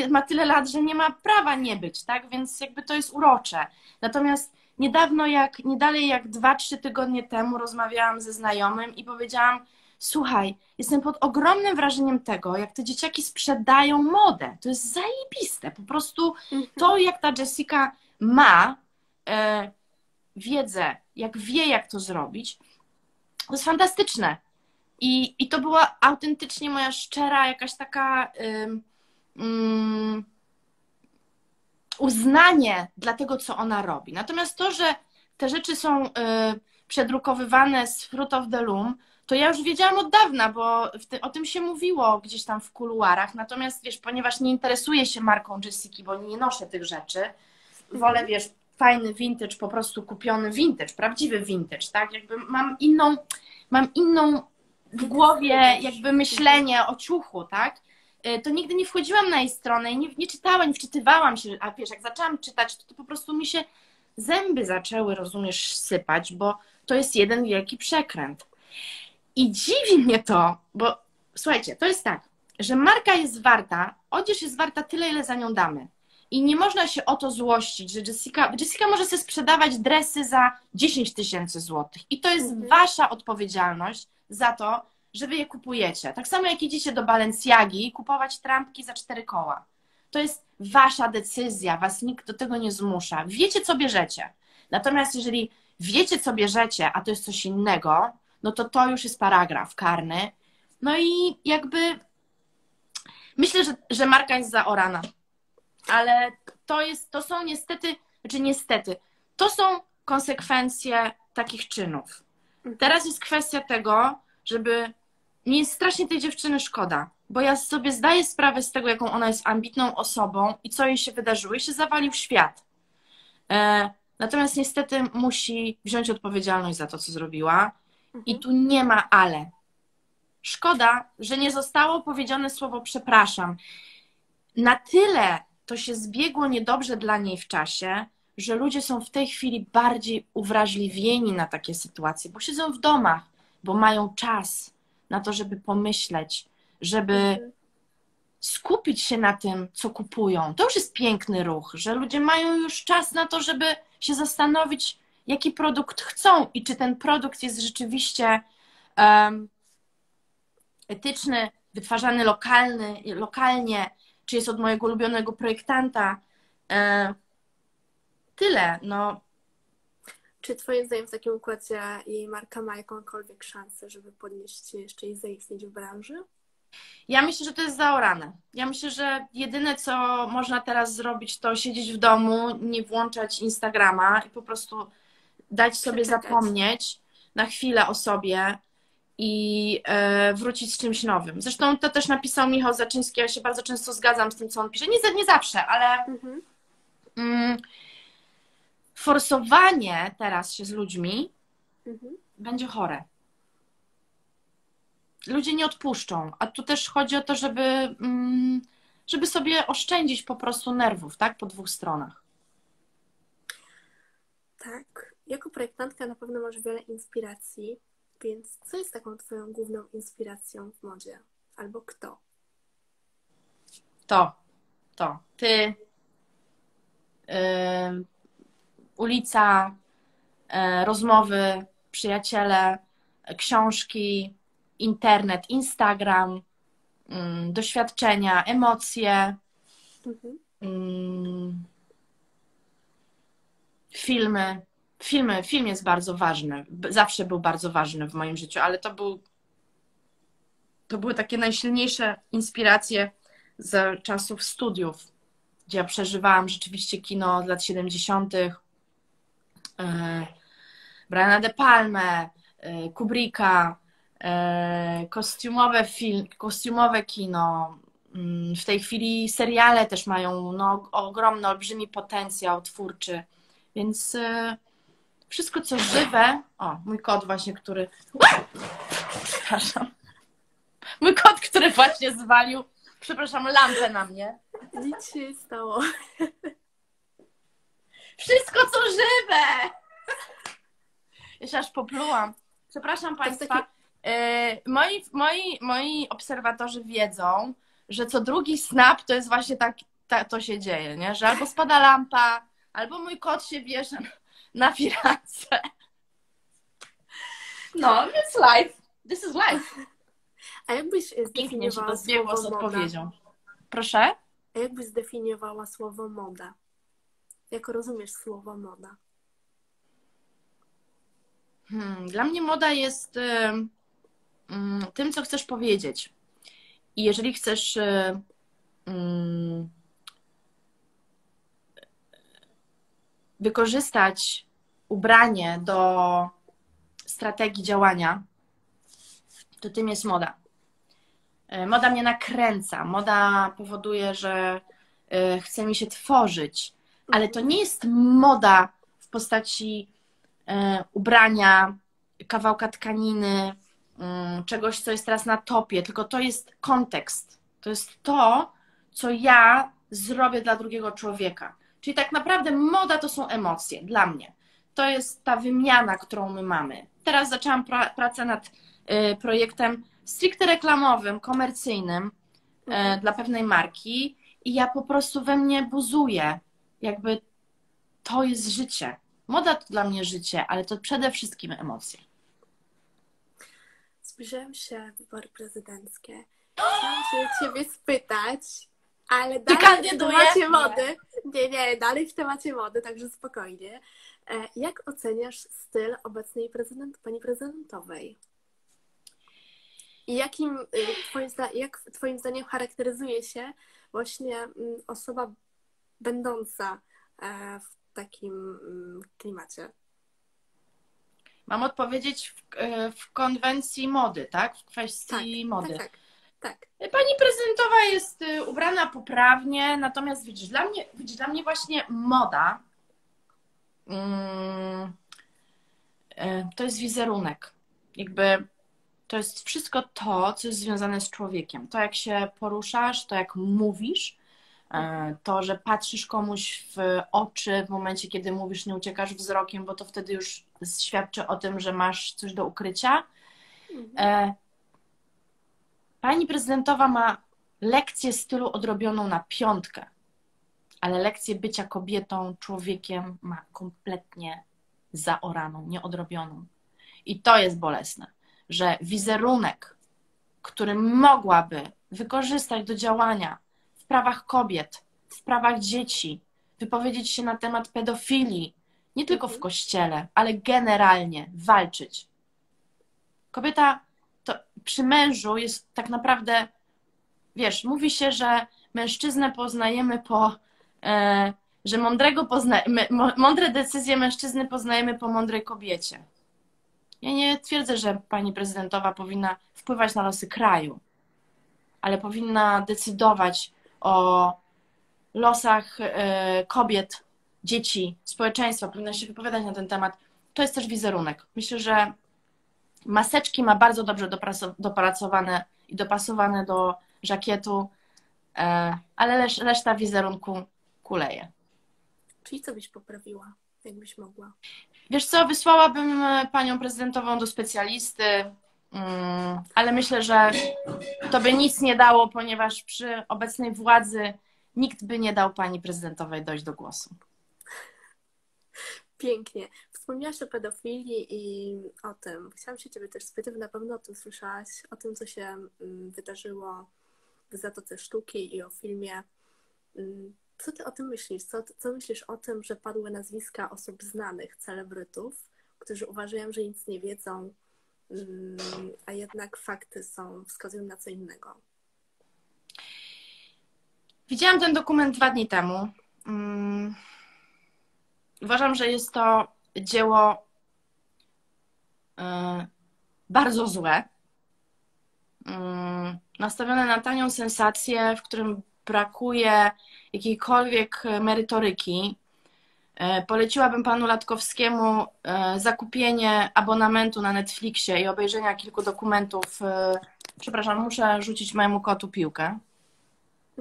ma tyle lat, że nie ma prawa nie być, tak? Więc jakby to jest urocze. Natomiast niedawno, nie dalej jak 2-3 tygodnie temu rozmawiałam ze znajomym i powiedziałam: słuchaj, jestem pod ogromnym wrażeniem tego, jak te dzieciaki sprzedają modę. To jest zajebiste. Po prostu to, jak ta Jessica ma wiedzę, jak wie, jak to zrobić, to jest fantastyczne. I to była autentycznie moja szczera jakaś taka uznanie dla tego, co ona robi. Natomiast to, że te rzeczy są przedrukowywane z Fruit of the Loom, to ja już wiedziałam od dawna, bo o tym się mówiło gdzieś tam w kuluarach. Natomiast, wiesz, ponieważ nie interesuję się marką Jessiki, bo nie noszę tych rzeczy, wolę, wiesz, fajny vintage, po prostu kupiony vintage, prawdziwy vintage, tak? Jakby mam inną w głowie jakby myślenie o ciuchu, tak? To nigdy nie wchodziłam na jej stronę i nie czytałam, nie wczytywałam się, a wiesz, jak zaczęłam czytać, to po prostu mi się zęby zaczęły, rozumiesz, sypać, bo to jest jeden wielki przekręt. I dziwi mnie to, bo słuchajcie, to jest tak, że marka jest warta, odzież jest warta tyle, ile za nią damy. I nie można się o to złościć, że Jessica może sobie sprzedawać dresy za 10 000 złotych. I to jest wasza odpowiedzialność za to, że wy je kupujecie. Tak samo jak idziecie do Balenciagi kupować trampki za 4 koła. To jest wasza decyzja, was nikt do tego nie zmusza. Wiecie, co bierzecie. Natomiast jeżeli wiecie, co bierzecie, a to jest coś innego, no to to już jest paragraf karny. No i jakby myślę, że marka jest zaorana. Ale to są niestety, znaczy niestety, to są konsekwencje takich czynów. Teraz jest kwestia tego, żeby... Mnie jest strasznie tej dziewczyny szkoda, bo ja sobie zdaję sprawę z tego, jaką ona jest ambitną osobą i co jej się wydarzyło. Jej się zawalił świat. Natomiast niestety musi wziąć odpowiedzialność za to, co zrobiła. I tu nie ma ale. Szkoda, że nie zostało powiedziane słowo przepraszam. Na tyle to się zbiegło niedobrze dla niej w czasie, że ludzie są w tej chwili bardziej uwrażliwieni na takie sytuacje, bo siedzą w domach, bo mają czas na to, żeby pomyśleć, żeby skupić się na tym, co kupują. To już jest piękny ruch, że ludzie mają już czas na to, żeby się zastanowić, jaki produkt chcą i czy ten produkt jest rzeczywiście etyczny, wytwarzany lokalnie, czy jest od mojego ulubionego projektanta. Tyle, no. Czy twoim zdaniem w takim układzie jej marka ma jakąkolwiek szansę, żeby podnieść się jeszcze i zaistnieć w branży? Ja myślę, że to jest zaorane. Ja myślę, że jedyne, co można teraz zrobić, to siedzieć w domu, nie włączać Instagrama i po prostu dać sobie zapomnieć na chwilę o sobie i wrócić z czymś nowym. Zresztą to też napisał Michał Zaczyński, ja się bardzo często zgadzam z tym, co on pisze. Nie zawsze, ale... forsowanie teraz się z ludźmi będzie chore. Ludzie nie odpuszczą, a tu też chodzi o to, żeby sobie oszczędzić po prostu nerwów, tak? Po dwóch stronach. Tak. Jako projektantka na pewno masz wiele inspiracji, więc co jest taką twoją główną inspiracją w modzie? Albo kto? To. Ty. Ulica, rozmowy, przyjaciele, książki, internet, Instagram, doświadczenia, emocje, filmy. Film jest bardzo ważny. Zawsze był bardzo ważny w moim życiu, ale to były takie najsilniejsze inspiracje za czasów studiów, gdzie ja przeżywałam rzeczywiście kino od lat 70. Briana De Palmę, Kubricka, kostiumowe kino. W tej chwili seriale też mają ogromny, olbrzymi potencjał twórczy, więc wszystko, co żywe... O, mój kot właśnie, który... Przepraszam. Mój kot, który właśnie zwalił, przepraszam, lampę na mnie. Nic się nie stało. Wszystko, co żywe! Ja się aż poplułam. Przepraszam Państwa. Moi obserwatorzy wiedzą, że co drugi snap to jest właśnie tak to się dzieje, nie? Że albo spada lampa, albo mój kot się wierzy na firance. No, it's life. This is life. A jakbyś zdefiniowała słowo z odpowiedzią. Moda? Proszę? A jakbyś zdefiniowała słowo moda? Jak rozumiesz słowo moda? Dla mnie moda jest tym, co chcesz powiedzieć. I jeżeli chcesz wykorzystać ubranie do strategii działania, to tym jest moda. Moda mnie nakręca. Moda powoduje, że chce mi się tworzyć. Ale to nie jest moda w postaci ubrania, kawałka tkaniny, czegoś, co jest teraz na topie, tylko to jest kontekst. To jest to, co ja zrobię dla drugiego człowieka. Czyli tak naprawdę moda to są emocje dla mnie. To jest ta wymiana, którą my mamy. Teraz zaczęłam pracę nad projektem stricte reklamowym, komercyjnym dla pewnej marki i ja po prostu we mnie buzuję. Jakby to jest życie. Moda to dla mnie życie, ale to przede wszystkim emocje. Zbliżają się wybory prezydenckie. Chciałam się ciebie spytać, ale dalej w temacie mody. Nie, dalej w temacie mody, także spokojnie. Jak oceniasz styl obecnej pani prezydentowej? I jak twoim zdaniem charakteryzuje się właśnie osoba będąca w takim klimacie? Mam odpowiedzieć w konwencji mody, tak? W kwestii mody. Tak. Pani prezentowa jest ubrana poprawnie, natomiast widzisz, dla mnie właśnie moda to jest wizerunek. Jakby to jest wszystko to, co jest związane z człowiekiem. To, jak się poruszasz, to, jak mówisz, to, że patrzysz komuś w oczy w momencie, kiedy mówisz, nie uciekasz wzrokiem, bo to wtedy już świadczy o tym, że masz coś do ukrycia. Pani prezydentowa ma lekcję stylu odrobioną na piątkę, ale lekcję bycia kobietą, człowiekiem ma kompletnie zaoraną, nieodrobioną. I to jest bolesne, że wizerunek, który mogłaby wykorzystać do działania w prawach kobiet, w prawach dzieci, wypowiedzieć się na temat pedofilii, nie tylko w kościele, ale generalnie walczyć. Kobieta to przy mężu jest tak naprawdę, wiesz, mówi się, że mężczyznę poznajemy po, że mądre decyzje mężczyzny poznajemy po mądrej kobiecie. Ja nie twierdzę, że pani prezydentowa powinna wpływać na losy kraju, ale powinna decydować o losach kobiet, dzieci, społeczeństwa, powinna się wypowiadać na ten temat. To jest też wizerunek. Myślę, że maseczki ma bardzo dobrze dopracowane i dopasowane do żakietu, ale reszta wizerunku kuleje. Czyli co byś poprawiła, jakbyś mogła? Wiesz co, wysłałabym panią prezydentową do specjalisty, ale myślę, że to by nic nie dało, ponieważ przy obecnej władzy nikt by nie dał pani prezydentowej dojść do głosu. Pięknie. Wspomniałaś o pedofilii i o tym. Chciałam się ciebie też spytać, bo na pewno o tym słyszałaś, o tym, co się wydarzyło w Zatoce Sztuki i o filmie. Co ty o tym myślisz? Co myślisz o tym, że padły nazwiska osób znanych, celebrytów, którzy uważają, że nic nie wiedzą, a jednak fakty wskazują na co innego? Widziałam ten dokument 2 dni temu. Uważam, że jest to dzieło bardzo złe, nastawione na tanią sensację, w którym brakuje jakiejkolwiek merytoryki. Poleciłabym panu Latkowskiemu zakupienie abonamentu na Netflixie i obejrzenia kilku dokumentów. Przepraszam, muszę rzucić mojemu kotu piłkę.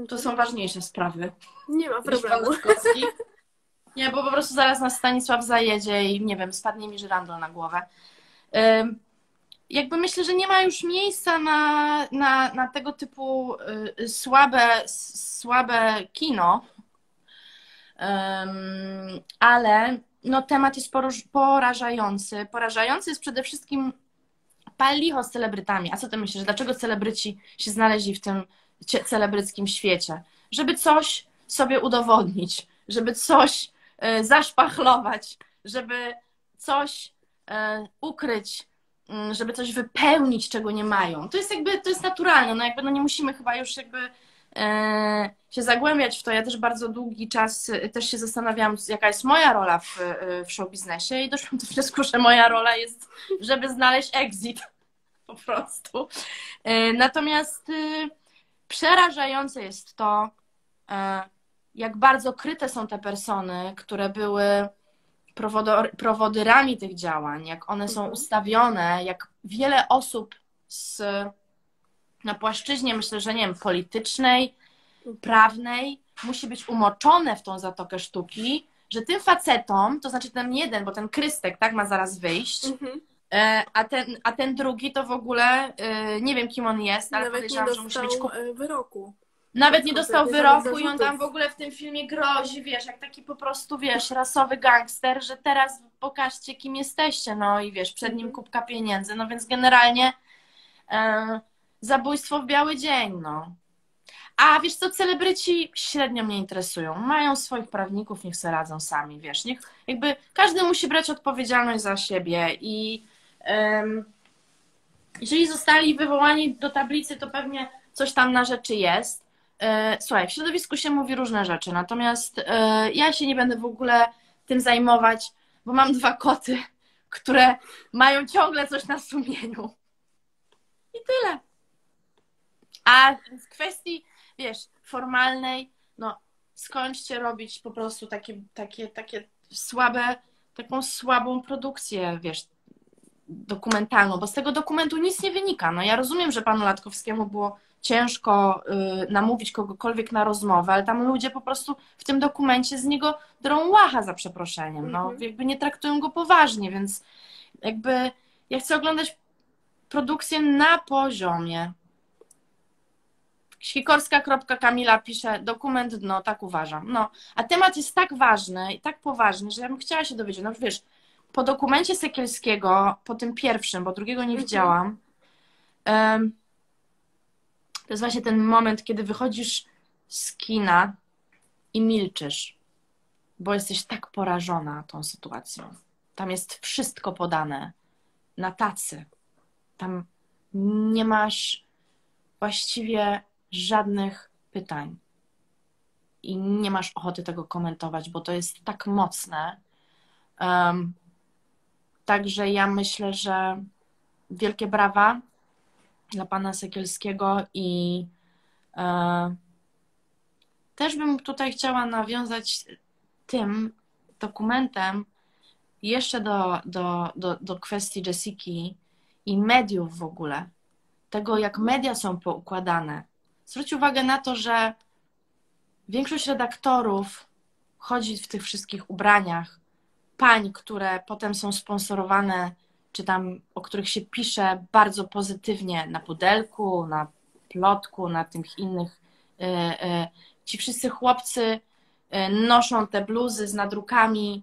To są ważniejsze sprawy. Nie ma problemu. Nie, bo po prostu zaraz nas Stanisław zajedzie i nie wiem, spadnie mi żyrandol na głowę. Jakby myślę, że nie ma już miejsca na tego typu słabe kino, ale no, temat jest porażający. Porażający jest przede wszystkim pal licho z celebrytami. A co ty myślisz, dlaczego celebryci się znaleźli w tym celebryckim świecie? Żeby coś sobie udowodnić, żeby coś zaszpachlować, żeby coś ukryć, żeby coś wypełnić, czego nie mają. To jest jakby, to jest naturalne, no jakby, no nie musimy chyba już jakby się zagłębiać w to. Ja też bardzo długi czas też się zastanawiałam, jaka jest moja rola w show biznesie i doszłam do wniosku, że moja rola jest, żeby znaleźć exit po prostu. Natomiast przerażające jest to, jak bardzo kryte są te persony, które były prowodyrami tych działań, jak one są ustawione, jak wiele osób na płaszczyźnie, myślę, że nie wiem, politycznej, prawnej, musi być umoczone w tą Zatokę Sztuki, że tym facetom, to znaczy ten jeden, bo ten Krystek, tak, ma zaraz wyjść, a ten drugi to w ogóle, nie wiem, kim on jest, ale podejrzewam, że musi być wyroku. Nawet nie dostał wyroku i on tam w ogóle w tym filmie grozi, wiesz, jak taki po prostu, wiesz, rasowy gangster, że teraz pokażcie, kim jesteście, no i wiesz, przed nim kubka pieniędzy, no więc generalnie zabójstwo w biały dzień, no. A wiesz co, celebryci średnio mnie interesują, mają swoich prawników, niech sobie radzą sami, wiesz, niech jakby każdy musi brać odpowiedzialność za siebie i jeżeli zostali wywołani do tablicy, to pewnie coś tam na rzeczy jest. Słuchaj, w środowisku się mówi różne rzeczy, natomiast ja się nie będę w ogóle tym zajmować, bo mam dwa koty, które mają ciągle coś na sumieniu. I tyle. A z kwestii, wiesz, formalnej, no skończcie robić po prostu takie słabe, taką słabą produkcję, wiesz, dokumentalną, bo z tego dokumentu nic nie wynika. No ja rozumiem, że panu Latkowskiemu było ciężko namówić kogokolwiek na rozmowę, ale tam ludzie po prostu w tym dokumencie z niego drą łacha, za przeproszeniem. No jakby nie traktują go poważnie, więc jakby ja chcę oglądać produkcję na poziomie. Sikorska.Kamila pisze, dokument dno, tak uważam. No, a temat jest tak ważny i tak poważny, że ja bym chciała się dowiedzieć. No wiesz, po dokumencie Sekielskiego, po tym pierwszym, bo drugiego nie widziałam, to jest właśnie ten moment, kiedy wychodzisz z kina i milczysz, bo jesteś tak porażona tą sytuacją. Tam jest wszystko podane na tacy. Tam nie masz właściwie żadnych pytań i nie masz ochoty tego komentować, bo to jest tak mocne. Także ja myślę, że wielkie brawa dla pana Sekielskiego i też bym tutaj chciała nawiązać tym dokumentem jeszcze do kwestii Jessiki i mediów w ogóle, tego jak media są poukładane. Zwróć uwagę na to, że większość redaktorów chodzi w tych wszystkich ubraniach pań, które potem są sponsorowane, czy tam o których się pisze bardzo pozytywnie na pudelku, na plotku, na tych innych. Ci wszyscy chłopcy noszą te bluzy z nadrukami.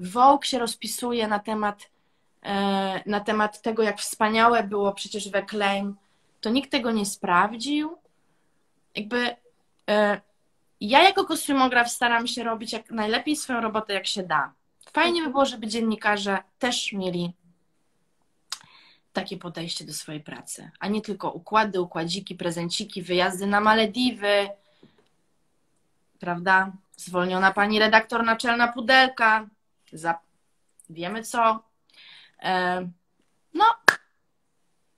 Vogue się rozpisuje na temat tego, jak wspaniałe było przecież Veclaim, to nikt tego nie sprawdził. Jakby ja jako kostiumograf staram się robić jak najlepiej swoją robotę, jak się da. Fajnie by było, żeby dziennikarze też mieli takie podejście do swojej pracy, a nie tylko układy, układziki, prezenciki, wyjazdy na Malediwy, prawda? Zwolniona pani redaktor naczelna pudelka, wiemy co. No,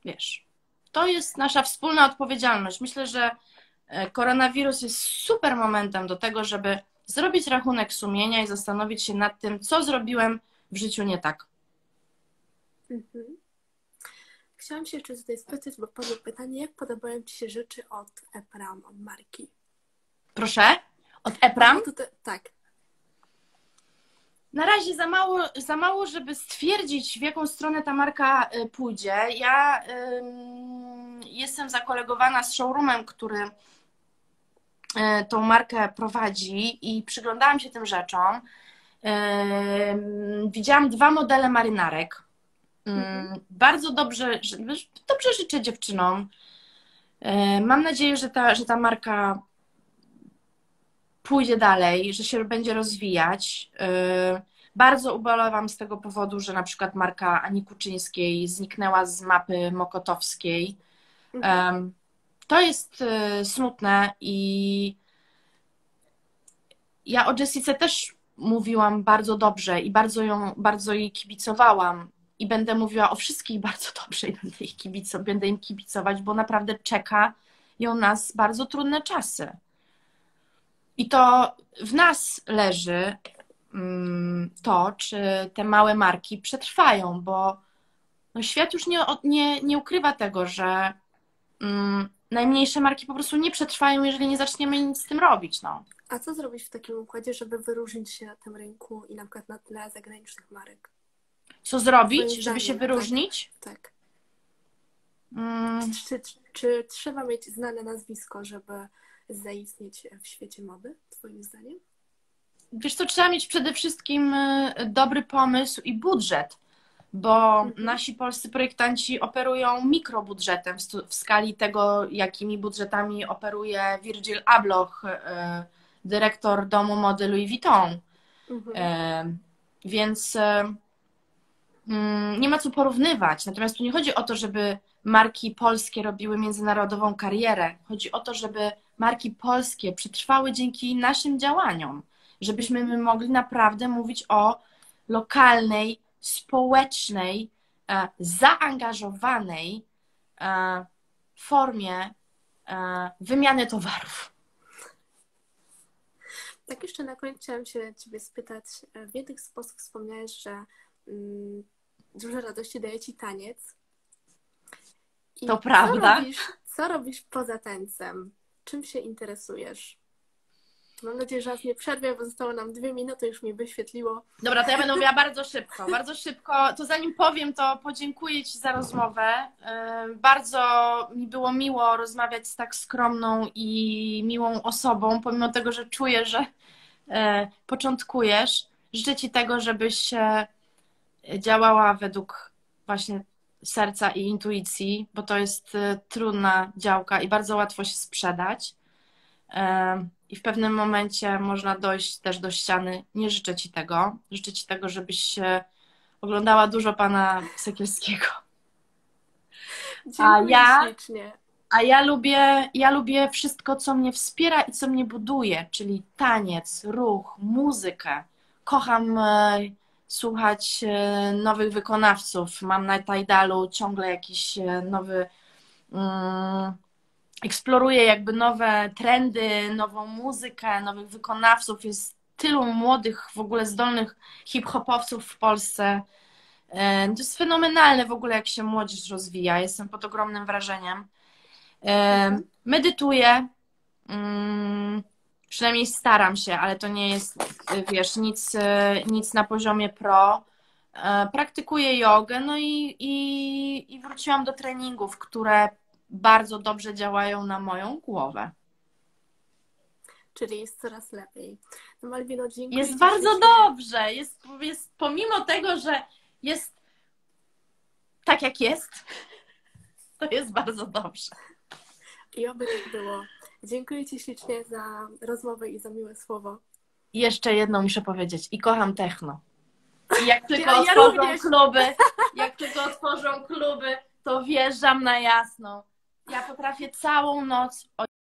wiesz, to jest nasza wspólna odpowiedzialność. Myślę, że koronawirus jest super momentem do tego, żeby zrobić rachunek sumienia i zastanowić się nad tym, co zrobiłem w życiu nie tak. Chciałam się jeszcze tutaj spytać, bo padło pytanie, jak podobają Ci się rzeczy od Epram, od marki? Proszę? Od Epram? Tak. Na razie za mało, żeby stwierdzić, w jaką stronę ta marka pójdzie. Ja jestem zakolegowana z showroomem, który tą markę prowadzi i przyglądałam się tym rzeczom. Widziałam dwa modele marynarek. Bardzo dobrze życzę dziewczynom. Mam nadzieję, że ta marka pójdzie dalej, że się będzie rozwijać. Bardzo ubolewam z tego powodu, że na przykład marka Ani Kuczyńskiej zniknęła z mapy mokotowskiej. To jest smutne i ja o Jessice też mówiłam bardzo dobrze i bardzo jej kibicowałam i będę mówiła o wszystkich bardzo dobrze i będę im kibicować, bo naprawdę czeka ją nas bardzo trudne czasy. I to w nas leży to, czy te małe marki przetrwają, bo no świat już nie ukrywa tego, że najmniejsze marki po prostu nie przetrwają, jeżeli nie zaczniemy nic z tym robić. No. A co zrobić w takim układzie, żeby wyróżnić się na tym rynku i na przykład na tle zagranicznych marek? Co zrobić, żeby się wyróżnić? Tak. Czy trzeba mieć znane nazwisko, żeby zaistnieć w świecie mody, twoim zdaniem? Wiesz co, trzeba mieć przede wszystkim dobry pomysł i budżet, bo nasi polscy projektanci operują mikrobudżetem w skali tego, jakimi budżetami operuje Virgil Abloh, dyrektor domu mody Louis Vuitton. Więc nie ma co porównywać. Natomiast tu nie chodzi o to, żeby marki polskie robiły międzynarodową karierę. Chodzi o to, żeby marki polskie przetrwały dzięki naszym działaniom. Żebyśmy my mogli naprawdę mówić o lokalnej, społecznej, zaangażowanej formie wymiany towarów. Tak, jeszcze na koniec chciałam się Ciebie spytać. W jednych sposób wspomniałeś, że dużo radości daje Ci taniec. I to prawda. Co robisz poza tańcem? Czym się interesujesz? Mam nadzieję, że aż nie przerwę, bo zostało nam 2 minuty, już mi wyświetliło. Dobra, to ja będę mówiła bardzo szybko, bardzo szybko. To zanim powiem, to podziękuję Ci za rozmowę. Bardzo mi było miło rozmawiać z tak skromną i miłą osobą, pomimo tego, że czuję, że początkujesz. Życzę Ci tego, żebyś działała według właśnie serca i intuicji, bo to jest trudna działka i bardzo łatwo się sprzedać. I w pewnym momencie można dojść też do ściany. Nie życzę Ci tego. Życzę Ci tego, żebyś oglądała dużo Pana Sekielskiego. Ja lubię wszystko, co mnie wspiera i co mnie buduje, czyli taniec, ruch, muzykę. Kocham słuchać nowych wykonawców. Mam na Tajdalu ciągle jakiś nowy... Eksploruję jakby nowe trendy, nową muzykę, nowych wykonawców. Jest tylu młodych, w ogóle zdolnych hip-hopowców w Polsce. To jest fenomenalne w ogóle, jak się młodzież rozwija. Jestem pod ogromnym wrażeniem. Medytuję. Przynajmniej staram się, ale to nie jest, wiesz, nic na poziomie pro. Praktykuję jogę, no i wróciłam do treningów, które bardzo dobrze działają na moją głowę. Czyli jest coraz lepiej. No Malwino, dziękuję. Jest bardzo dobrze. Jest pomimo tego, że jest tak jak jest, to jest bardzo dobrze. I oby tak było. Dziękuję Ci ślicznie za rozmowę i za miłe słowo. Jeszcze jedno muszę powiedzieć. I kocham techno. I jak tylko otworzą kluby, to wjeżdżam na jasno. Ja potrafię całą noc